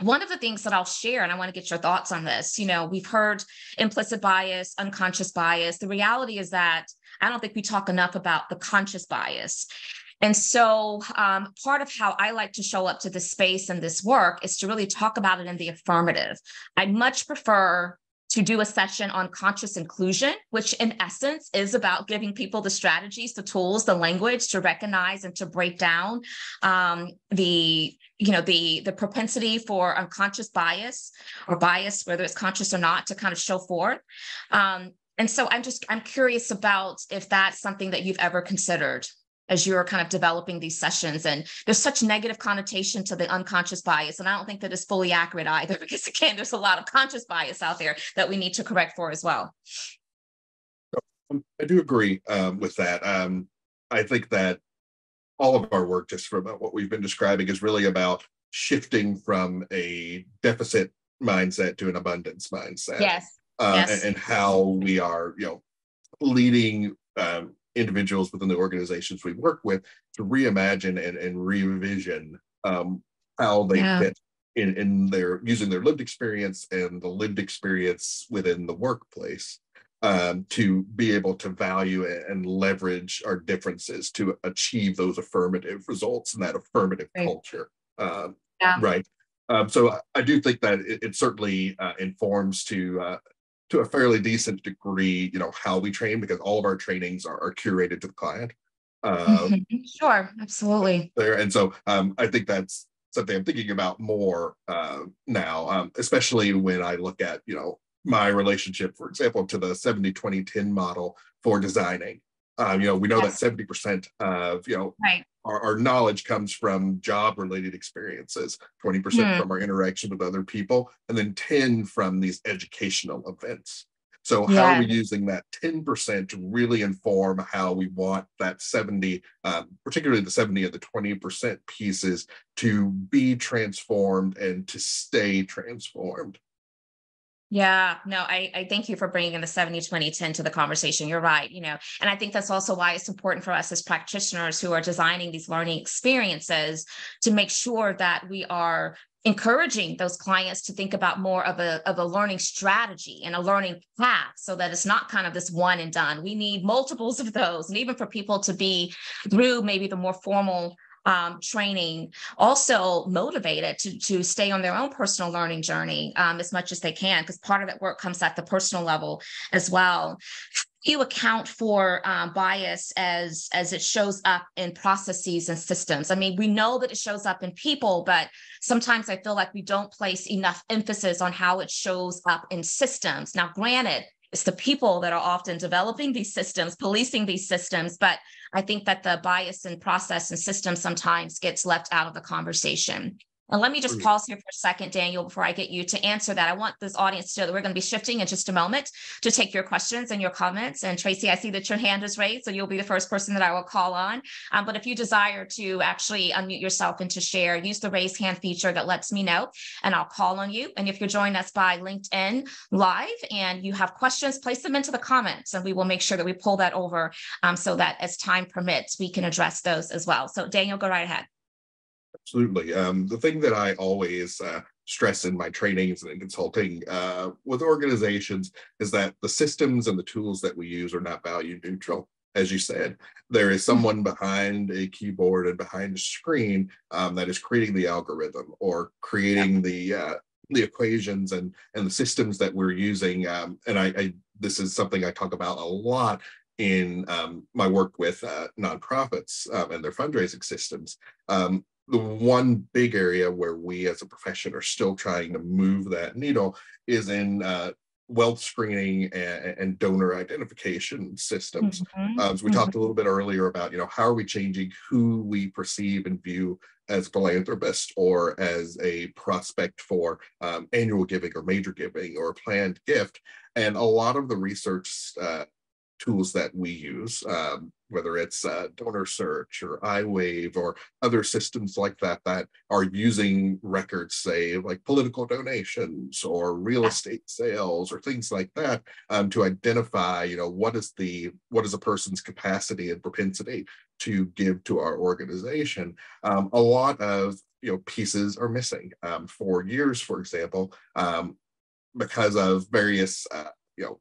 one of the things that I'll share, and I want to get your thoughts on this, you know, we've heard implicit bias, unconscious bias. The reality is that I don't think we talk enough about the conscious bias. And so um, part of how I like to show up to this space and this work is to really talk about it in the affirmative. I much prefer to do a session on conscious inclusion, which in essence is about giving people the strategies, the tools, the language to recognize and to break down um, the, you know, the, the propensity for unconscious bias or bias, whether it's conscious or not, to kind of show forth. Um, and so I'm just, I'm curious about if that's something that you've ever considered as you're kind of developing these sessions. And there's such negative connotation to the unconscious bias. And I don't think that is fully accurate either, because again, there's a lot of conscious bias out there that we need to correct for as well. I do agree um, with that. Um, I think that all of our work, just from what we've been describing, is really about shifting from a deficit mindset to an abundance mindset. Yes. Uh, yes. And, and how we are, you know, leading um, individuals within the organizations we work with to reimagine and, and revision um, how they yeah. fit in, in their, using their lived experience and the lived experience within the workplace um, to be able to value and leverage our differences to achieve those affirmative results and that affirmative right. culture. Um, yeah. Right. Um, so I do think that it, it certainly uh, informs to uh, to a fairly decent degree, you know, how we train, because all of our trainings are, are curated to the client. Um, mm-hmm. Sure, absolutely. There, and so um, I think that's something I'm thinking about more uh, now, um, especially when I look at, you know, my relationship, for example, to the seventy twenty ten model for designing. Um, you know, we know yes. that seventy percent of, you know, right. our, our knowledge comes from job-related experiences, twenty percent mm. from our interaction with other people, and then ten percent from these educational events. So yeah. how are we using that ten percent to really inform how we want that seventy, um, particularly the seventy and the twenty percent pieces, to be transformed and to stay transformed? Yeah, no, I, I thank you for bringing in the seventy twenty ten to the conversation. You're right, you know, and I think that's also why it's important for us as practitioners who are designing these learning experiences to make sure that we are encouraging those clients to think about more of a, of a learning strategy and a learning path, so that it's not kind of this one and done. We need multiples of those, and even for people to be through maybe the more formal Um, training, also motivated to, to stay on their own personal learning journey um, as much as they can, because part of that work comes at the personal level as well. You account for um, bias as, as it shows up in processes and systems. I mean, we know that it shows up in people, but sometimes I feel like we don't place enough emphasis on how it shows up in systems. Now, granted, it's the people that are often developing these systems, policing these systems. But I think that the bias in process and system sometimes gets left out of the conversation. And let me just pause here for a second, Daniel, before I get you to answer that. I want this audience to know that we're going to be shifting in just a moment to take your questions and your comments. And Tracy, I see that your hand is raised, so you'll be the first person that I will call on. Um, but if you desire to actually unmute yourself and to share, use the raise hand feature that lets me know, and I'll call on you. And if you're joining us by LinkedIn Live and you have questions, place them into the comments, and we will make sure that we pull that over um, so that as time permits, we can address those as well. So Daniel, go right ahead. Absolutely. Um, the thing that I always uh, stress in my trainings and in consulting uh, with organizations is that the systems and the tools that we use are not value neutral. as you said, there is someone behind a keyboard and behind a screen um, that is creating the algorithm or creating yeah. the uh, the equations and and the systems that we're using. Um, and I, I this is something I talk about a lot in um, my work with uh, nonprofits um, and their fundraising systems. Um, the one big area where we as a profession are still trying to move that needle is in uh, wealth screening and, and donor identification systems. Mm-hmm. um, so we mm-hmm. talked a little bit earlier about, you know, how are we changing who we perceive and view as philanthropist or as a prospect for um, annual giving or major giving or a planned gift. And a lot of the research uh, tools that we use, um, whether it's uh, Donor Search or iWave or other systems like that, that are using records, say, like political donations or real estate sales or things like that, um, to identify, you know, what is the what is a person's capacity and propensity to give to our organization. Um, a lot of, you know, pieces are missing. Um, for years, for example, um, because of various, uh, you know,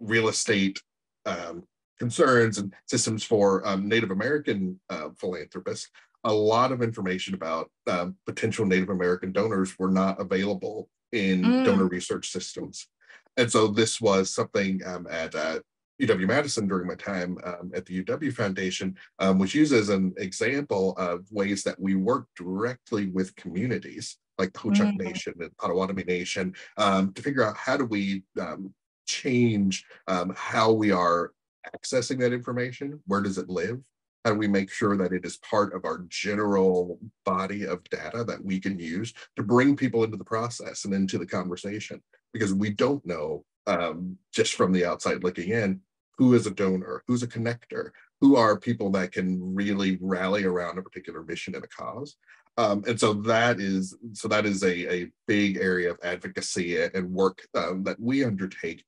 real estate Um, concerns and systems for um, Native American uh, philanthropists, a lot of information about uh, potential Native American donors were not available in mm. donor research systems. And so this was something um, at uh, U W Madison during my time um, at the U W Foundation, um, which uses an example of ways that we work directly with communities like the Ho-Chunk mm. Nation and Potawatomi Nation um, to figure out how do we um, change um, how we are accessing that information. Where does it live? How do we make sure that it is part of our general body of data that we can use to bring people into the process and into the conversation? Because we don't know, um, just from the outside looking in, who is a donor, who's a connector, who are people that can really rally around a particular mission and a cause. Um, and so that is so that is a, a big area of advocacy and work um, that we undertake,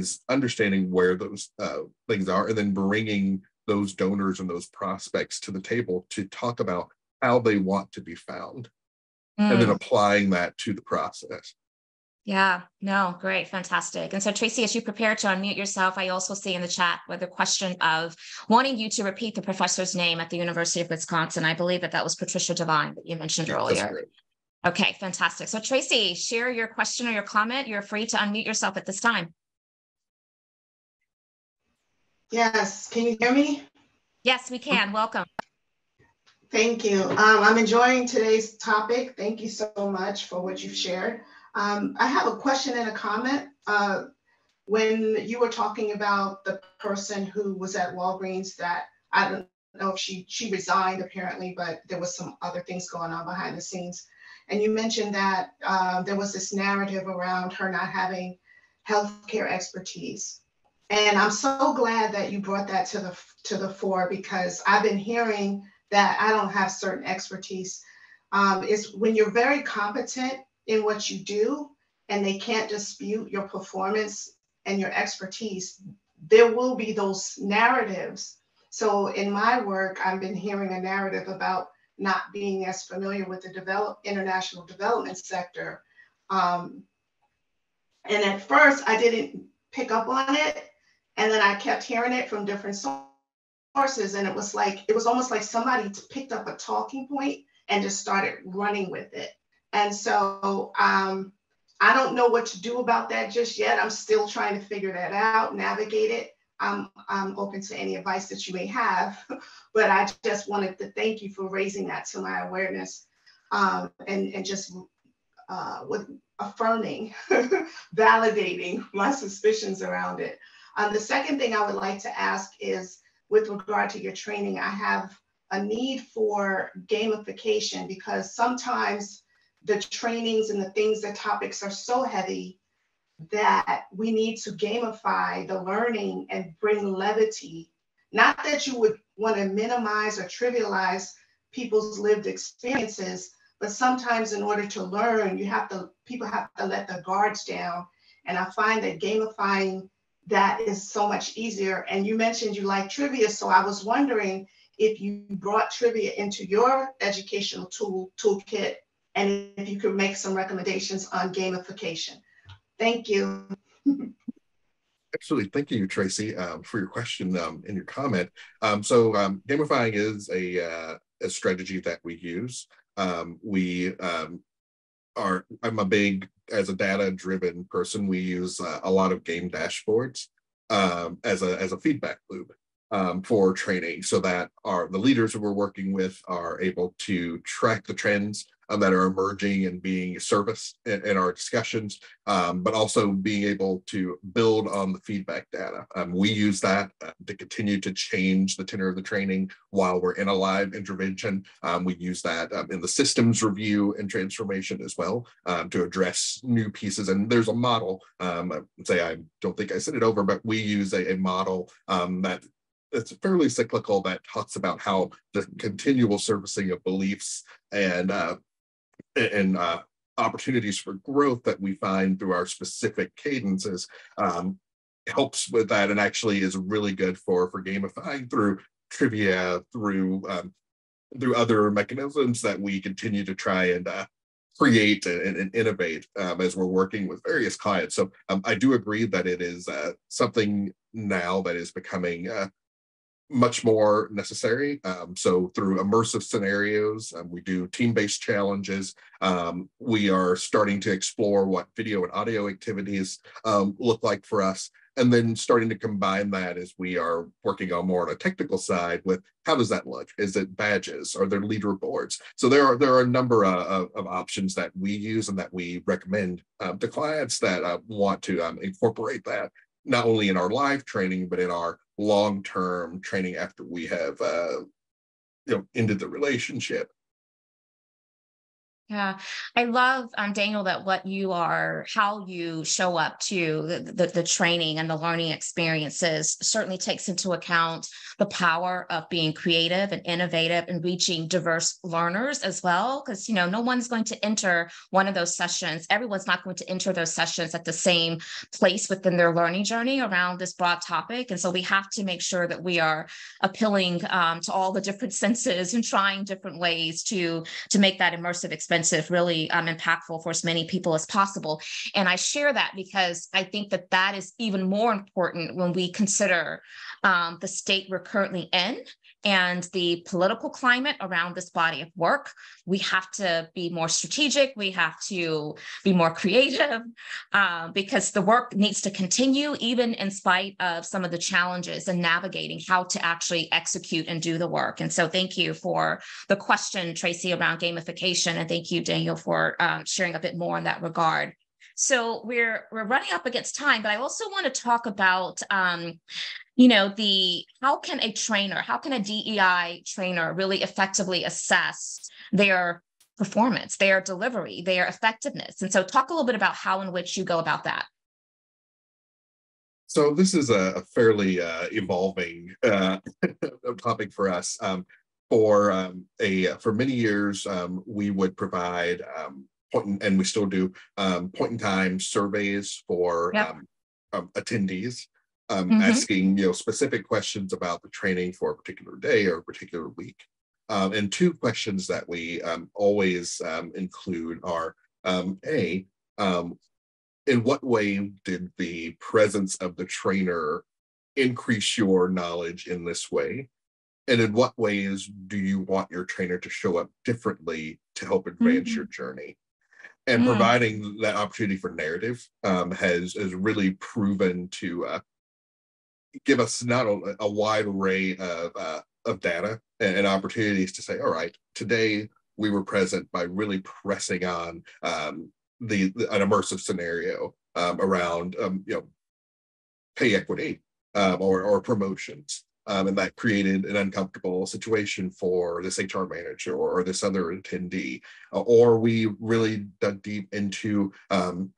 is understanding where those uh, things are and then bringing those donors and those prospects to the table to talk about how they want to be found mm. and then applying that to the process. Yeah, no, great, fantastic. And so Tracy, as you prepare to unmute yourself, I also see in the chat with the question of wanting you to repeat the professor's name at the University of Wisconsin. I believe that that was Patricia Devine that you mentioned yeah, earlier. Okay, fantastic. So Tracy, share your question or your comment. You're free to unmute yourself at this time. Yes, can you hear me? Yes, we can. Welcome. Thank you. Um, I'm enjoying today's topic. Thank you so much for what you've shared. Um, I have a question and a comment. Uh, when you were talking about the person who was at Walgreens that, I don't know if she, she resigned apparently, but there was some other things going on behind the scenes. And you mentioned that uh, there was this narrative around her not having healthcare expertise. And I'm so glad that you brought that to the to the fore, because I've been hearing that I don't have certain expertise. Um, it's when you're very competent in what you do and they can't dispute your performance and your expertise, there will be those narratives. So in my work, I've been hearing a narrative about not being as familiar with the develop, international development sector. Um, and at first I didn't pick up on it. And then I kept hearing it from different sources. And it was like, it was almost like somebody picked up a talking point and just started running with it. And so um, I don't know what to do about that just yet. I'm still trying to figure that out, navigate it. I'm, I'm open to any advice that you may have, but I just wanted to thank you for raising that to my awareness um, and, and just uh, with affirming, validating my suspicions around it. Um, the second thing I would like to ask is with regard to your training, I have a need for gamification, because sometimes the trainings and the things, the topics are so heavy that we need to gamify the learning and bring levity. Not that you would want to minimize or trivialize people's lived experiences, but sometimes in order to learn, you have to, people have to let their guards down. And I find that gamifying that is so much easier. And you mentioned you like trivia. So I was wondering if you brought trivia into your educational tool toolkit and if you could make some recommendations on gamification. Thank you. absolutely. Thank you, Tracy, um, for your question um, and your comment. Um, so um, gamifying is a, uh, a strategy that we use. Um, we um, are, I'm a big, as a data-driven person, we use uh, a lot of game dashboards um, as, a, as a feedback loop um, for training, so that our, the leaders who we're working with are able to track the trends Um, that are emerging and being serviced in, in our discussions, um, but also being able to build on the feedback data. Um, we use that uh, to continue to change the tenor of the training while we're in a live intervention. Um, we use that um, in the systems review and transformation as well um, to address new pieces. And there's a model, um, I would say, I don't think I sent it over, but we use a, a model um, that it's fairly cyclical, that talks about how the continual servicing of beliefs and uh, and uh, opportunities for growth that we find through our specific cadences um, helps with that, and actually is really good for, for gamifying through trivia, through um, through other mechanisms that we continue to try and uh, create and, and innovate um, as we're working with various clients. So um, I do agree that it is uh, something now that is becoming uh, much more necessary. Um, so through immersive scenarios, um, we do team-based challenges. Um, we are starting to explore what video and audio activities um, look like for us, and then starting to combine that as we are working on more on a technical side with how does that look? Is it badges? Are there leaderboards? So there are there are a number of, of options that we use and that we recommend um, to clients that uh, want to um, incorporate that, not only in our live training, but in our long-term training after we have uh, you know, ended the relationship. Yeah, I love, um, Daniel, that what you are, how you show up to the, the, the training and the learning experiences certainly takes into account the power of being creative and innovative and reaching diverse learners as well. Because, you know, no one's going to enter one of those sessions. Everyone's not going to enter those sessions at the same place within their learning journey around this broad topic. And so we have to make sure that we are appealing um, to all the different senses and trying different ways to, to make that immersive experience really um, impactful for as many people as possible. And I share that because I think that that is even more important when we consider um, the state we're currently in and the political climate around this body of work. We have to be more strategic. We have to be more creative uh, because the work needs to continue even in spite of some of the challenges and navigating how to actually execute and do the work. And so thank you for the question, Tracy, around gamification. And thank you, Daniel, for um, sharing a bit more in that regard. So we're we're running up against time, but I also want to talk about, um, you know, the how can a trainer, how can a D E I trainer really effectively assess their performance, their delivery, their effectiveness? And so talk a little bit about how in which you go about that. So this is a, a fairly uh, evolving uh, topic for us. Um, for um, a for many years, um, we would provide um, Point in, and we still do um, point in time surveys for yep. um, um, attendees, um, mm-hmm. asking you know specific questions about the training for a particular day or a particular week. Um, and two questions that we um, always um, include are um, a um, in what way did the presence of the trainer increase your knowledge in this way? And in what ways do you want your trainer to show up differently to help advance mm-hmm. your journey? And mm. providing that opportunity for narrative um, has, has really proven to uh, give us not a, a wide array of, uh, of data and, and opportunities to say, all right, today we were present by really pressing on um, the, the an immersive scenario um, around um, you know pay equity um, or, or promotions. Um, and that created an uncomfortable situation for this H R manager or, or this other attendee. Uh, or we really dug deep into um,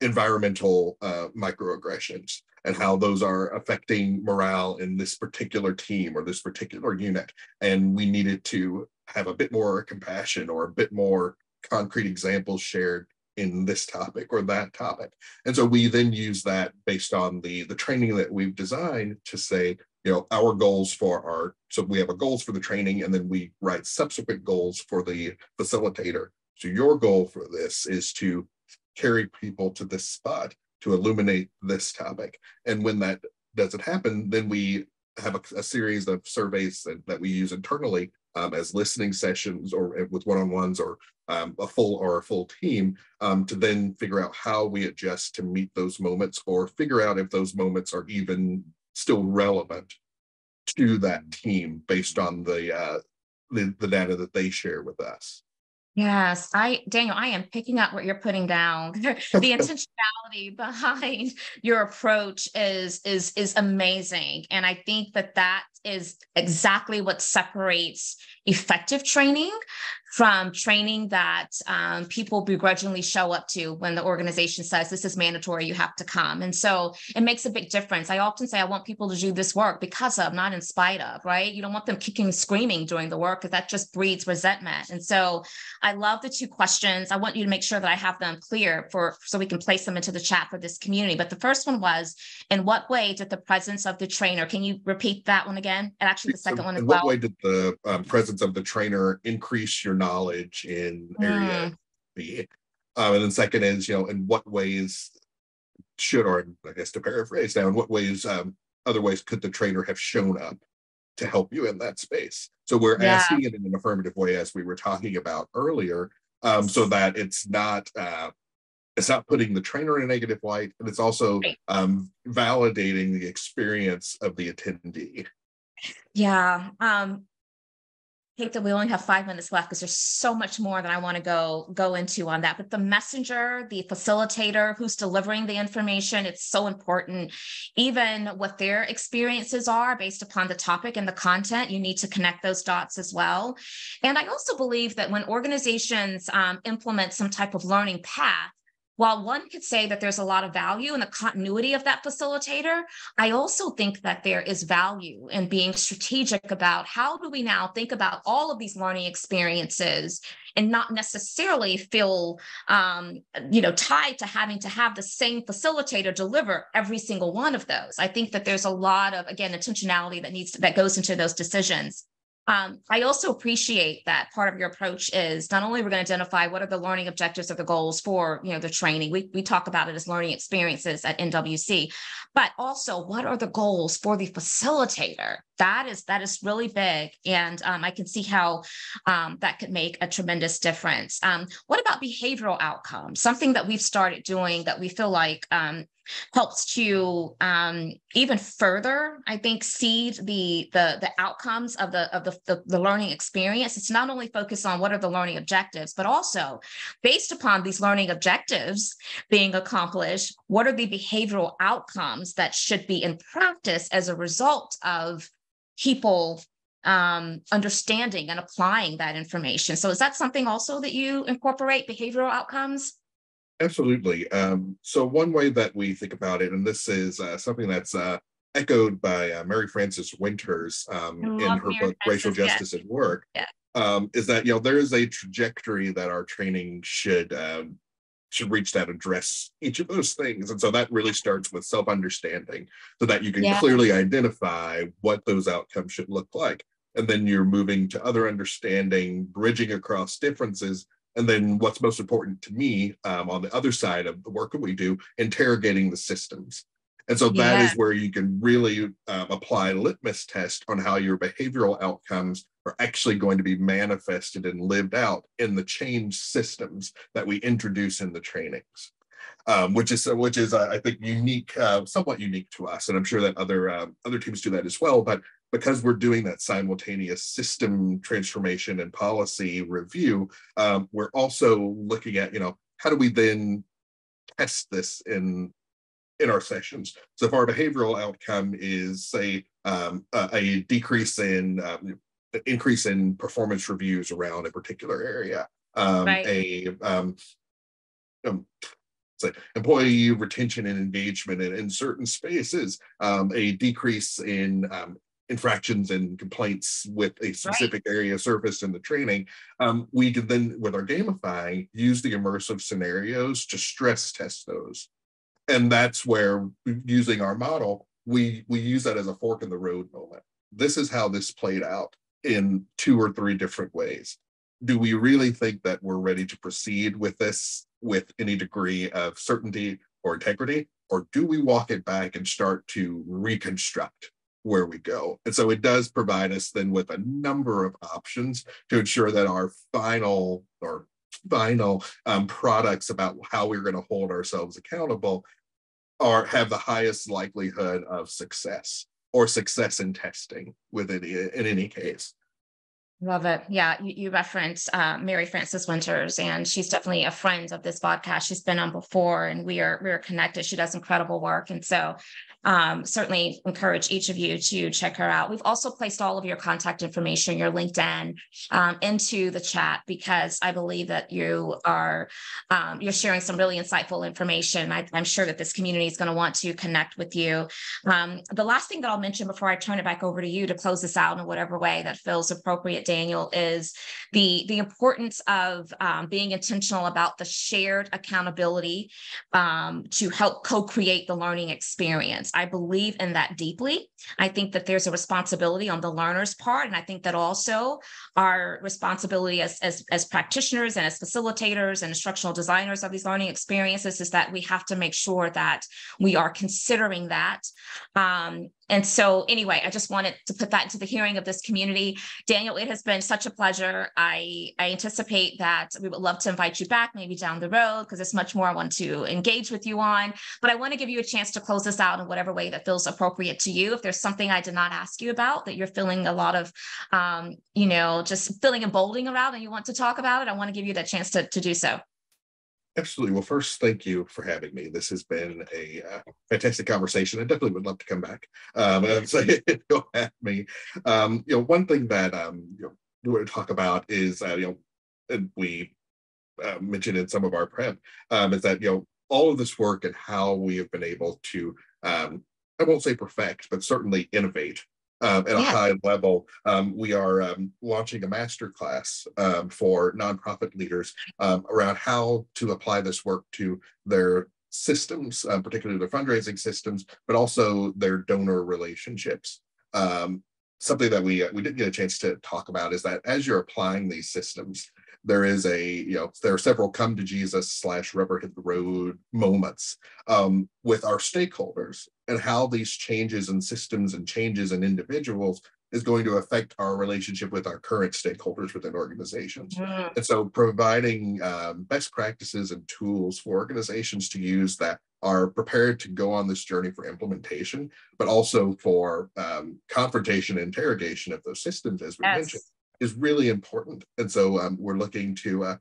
environmental uh, microaggressions and how those are affecting morale in this particular team or this particular unit. And we needed to have a bit more compassion or a bit more concrete examples shared in this topic or that topic. And so we then use that based on the, the training that we've designed to say, you know, our goals for our, so we have a goals for the training, and then we write subsequent goals for the facilitator. So your goal for this is to carry people to this spot, to illuminate this topic. And when that doesn't happen, then we have a, a series of surveys that, that we use internally um, as listening sessions or with one-on-ones or um, a full or a full team um, to then figure out how we adjust to meet those moments or figure out if those moments are even still relevant to that team based on the, uh, the, the data that they share with us. Yes, I, Daniel, I am picking up what you're putting down. The intentionality behind your approach is, is, is amazing. And I think that that is exactly what separates effective training from training that um, people begrudgingly show up to when the organization says, this is mandatory, you have to come. And so it makes a big difference. I often say, I want people to do this work because of, not in spite of, right? You don't want them kicking and screaming during the work because that just breeds resentment. And so I love the two questions. I want you to make sure that I have them clear for so we can place them into the chat for this community. But the first one was, in what way did the presence of the trainer, can you repeat that one again? And actually the second so, one as in well. In what way did the um, presence of the trainer increase your knowledge in area mm. B? Um, and then second is, you know, in what ways should, or I guess to paraphrase now, in what ways, um, other ways could the trainer have shown up to help you in that space? So we're yeah. asking it in an affirmative way, as we were talking about earlier, um, so that it's not uh, it's not putting the trainer in a negative light, and it's also right. um, validating the experience of the attendee. Yeah, um, I think that we only have five minutes left because there's so much more that I want to go go into on that. But the messenger, the facilitator, who's delivering the information, it's so important. Even what their experiences are based upon the topic and the content, you need to connect those dots as well. And I also believe that when organizations um, implement some type of learning path, while one could say that there's a lot of value in the continuity of that facilitator, I also think that there is value in being strategic about how do we now think about all of these learning experiences and not necessarily feel, um, you know, tied to having to have the same facilitator deliver every single one of those. I think that there's a lot of, again, intentionality that needs to, that goes into those decisions. Um, I also appreciate that part of your approach is not only we're going to identify what are the learning objectives or the goals for, you know, the training. We, we talk about it as learning experiences at N W C, but also what are the goals for the facilitator? That is, that is really big. And um, I can see how um, that could make a tremendous difference. Um, what about behavioral outcomes? Something that we've started doing that we feel like um, helps to um, even further, I think, seed the the the outcomes of the of the, the the learning experience. It's not only focused on what are the learning objectives, but also based upon these learning objectives being accomplished, what are the behavioral outcomes that should be in practice as a result of people um, understanding and applying that information. So is that something also that you incorporate, behavioral outcomes? Absolutely. Um, so one way that we think about it, and this is uh, something that's uh, echoed by uh, Mary Frances Winters um, in her Mary book, Frances, Racial Justice yeah. at Work, yeah. um, is that, you know, there is a trajectory that our training should um, should reach that address each of those things. And so that really starts with self-understanding so that you can yeah. clearly identify what those outcomes should look like. And then you're moving to other understanding, bridging across differences. And then what's most important to me um, on the other side of the work that we do, interrogating the systems. And so that yeah. is where you can really um, apply litmus test on how your behavioral outcomes are actually going to be manifested and lived out in the change systems that we introduce in the trainings, um, which is, which is uh, I think, unique, uh, somewhat unique to us. And I'm sure that other, uh, other teams do that as well. But because we're doing that simultaneous system transformation and policy review, um, we're also looking at, you know, how do we then test this in, in our sessions? So if our behavioral outcome is, say, um, a, a decrease in, um, increase in performance reviews around a particular area, um, right. a um, um, So employee retention and engagement in, in certain spaces, um, a decrease in um, infractions and complaints with a specific right. area surfaced in the training, um, we can then, with our gamifying, use the immersive scenarios to stress test those. And that's where, using our model, we, we use that as a fork in the road moment. This is how this played out in two or three different ways. Do we really think that we're ready to proceed with this with any degree of certainty, or integrity, or do we walk it back and start to reconstruct where we go? And so it does provide us then with a number of options to ensure that our final or final um, products about how we're going to hold ourselves accountable are have the highest likelihood of success or success in testing with any, in any case. Love it. Yeah. You, you referenced uh, Mary Frances Winters, and she's definitely a friend of this podcast. She's been on before, and we are, we are connected. She does incredible work. And so um, certainly encourage each of you to check her out. We've also placed all of your contact information, your LinkedIn, um, into the chat, because I believe that you are, um, you're sharing some really insightful information. I, I'm sure that this community is going to want to connect with you. Um, the last thing that I'll mention before I turn it back over to you to close this out in whatever way that feels appropriate, Daniel, is the, the importance of um, being intentional about the shared accountability um, to help co-create the learning experience. I believe in that deeply. I think that there's a responsibility on the learner's part. And I think that also our responsibility as, as, as practitioners and as facilitators and instructional designers of these learning experiences is that we have to make sure that we are considering that. Um, And so anyway, I just wanted to put that into the hearing of this community. Daniel, it has been such a pleasure. I, I anticipate that we would love to invite you back maybe down the road, because there's much more I want to engage with you on. But I want to give you a chance to close this out in whatever way that feels appropriate to you. If there's something I did not ask you about that you're feeling a lot of, um, you know, just feeling emboldened around and you want to talk about it, I want to give you that chance to, to do so. Absolutely. Well, first, thank you for having me. This has been a uh, fantastic conversation. I definitely would love to come back. Um, and so you'll have me. Um, you know, one thing that um, you know, we want to talk about is, uh, you know, and we uh, mentioned in some of our prep, um, is that, you know, all of this work and how we have been able to, um, I won't say perfect, but certainly innovate Um, at a yeah. high level. Um, we are um, launching a masterclass um, for nonprofit leaders um, around how to apply this work to their systems, um, particularly their fundraising systems, but also their donor relationships. Um, something that we uh, we didn't get a chance to talk about is that as you're applying these systems, there is a, you know, there are several come to Jesus slash rubber hit the road moments um, with our stakeholders, and how these changes in systems and changes in individuals is going to affect our relationship with our current stakeholders within organizations. Yeah. And so providing um, best practices and tools for organizations to use that are prepared to go on this journey for implementation, but also for um, confrontation and interrogation of those systems, as we yes. mentioned, is really important. And so um, we're looking to uh,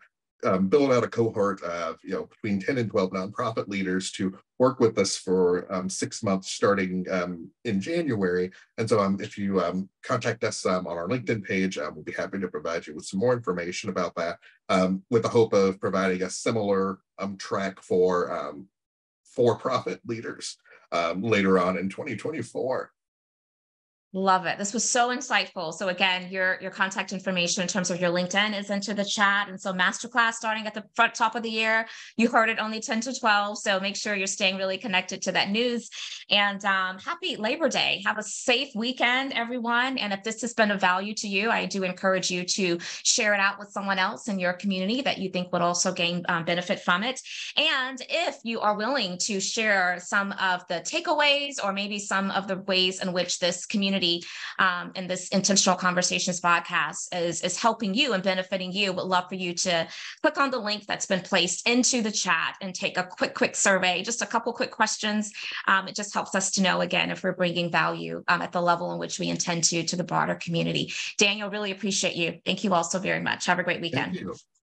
um, build out a cohort of, you know, between ten and twelve nonprofit leaders to work with us for um, six months starting um, in January. And so um, if you um, contact us um, on our LinkedIn page, uh, we'll be happy to provide you with some more information about that, um, with the hope of providing a similar um, track for um, for-profit leaders um, later on in twenty twenty-four. Love it. This was so insightful. So again, your, your contact information in terms of your LinkedIn is into the chat. And so masterclass starting at the front top of the year, you heard it, only ten to twelve. So make sure you're staying really connected to that news, and um, happy Labor Day. Have a safe weekend, everyone. And if this has been of value to you, I do encourage you to share it out with someone else in your community that you think would also gain um, benefit from it. And if you are willing to share some of the takeaways, or maybe some of the ways in which this community Um, and this Intentional Conversations podcast is, is helping you and benefiting you, would love for you to click on the link that's been placed into the chat and take a quick, quick survey, just a couple quick questions. Um, it just helps us to know, again, if we're bringing value um, at the level in which we intend to, to the broader community. Daniel, really appreciate you. Thank you all so very much. Have a great weekend. Thank you.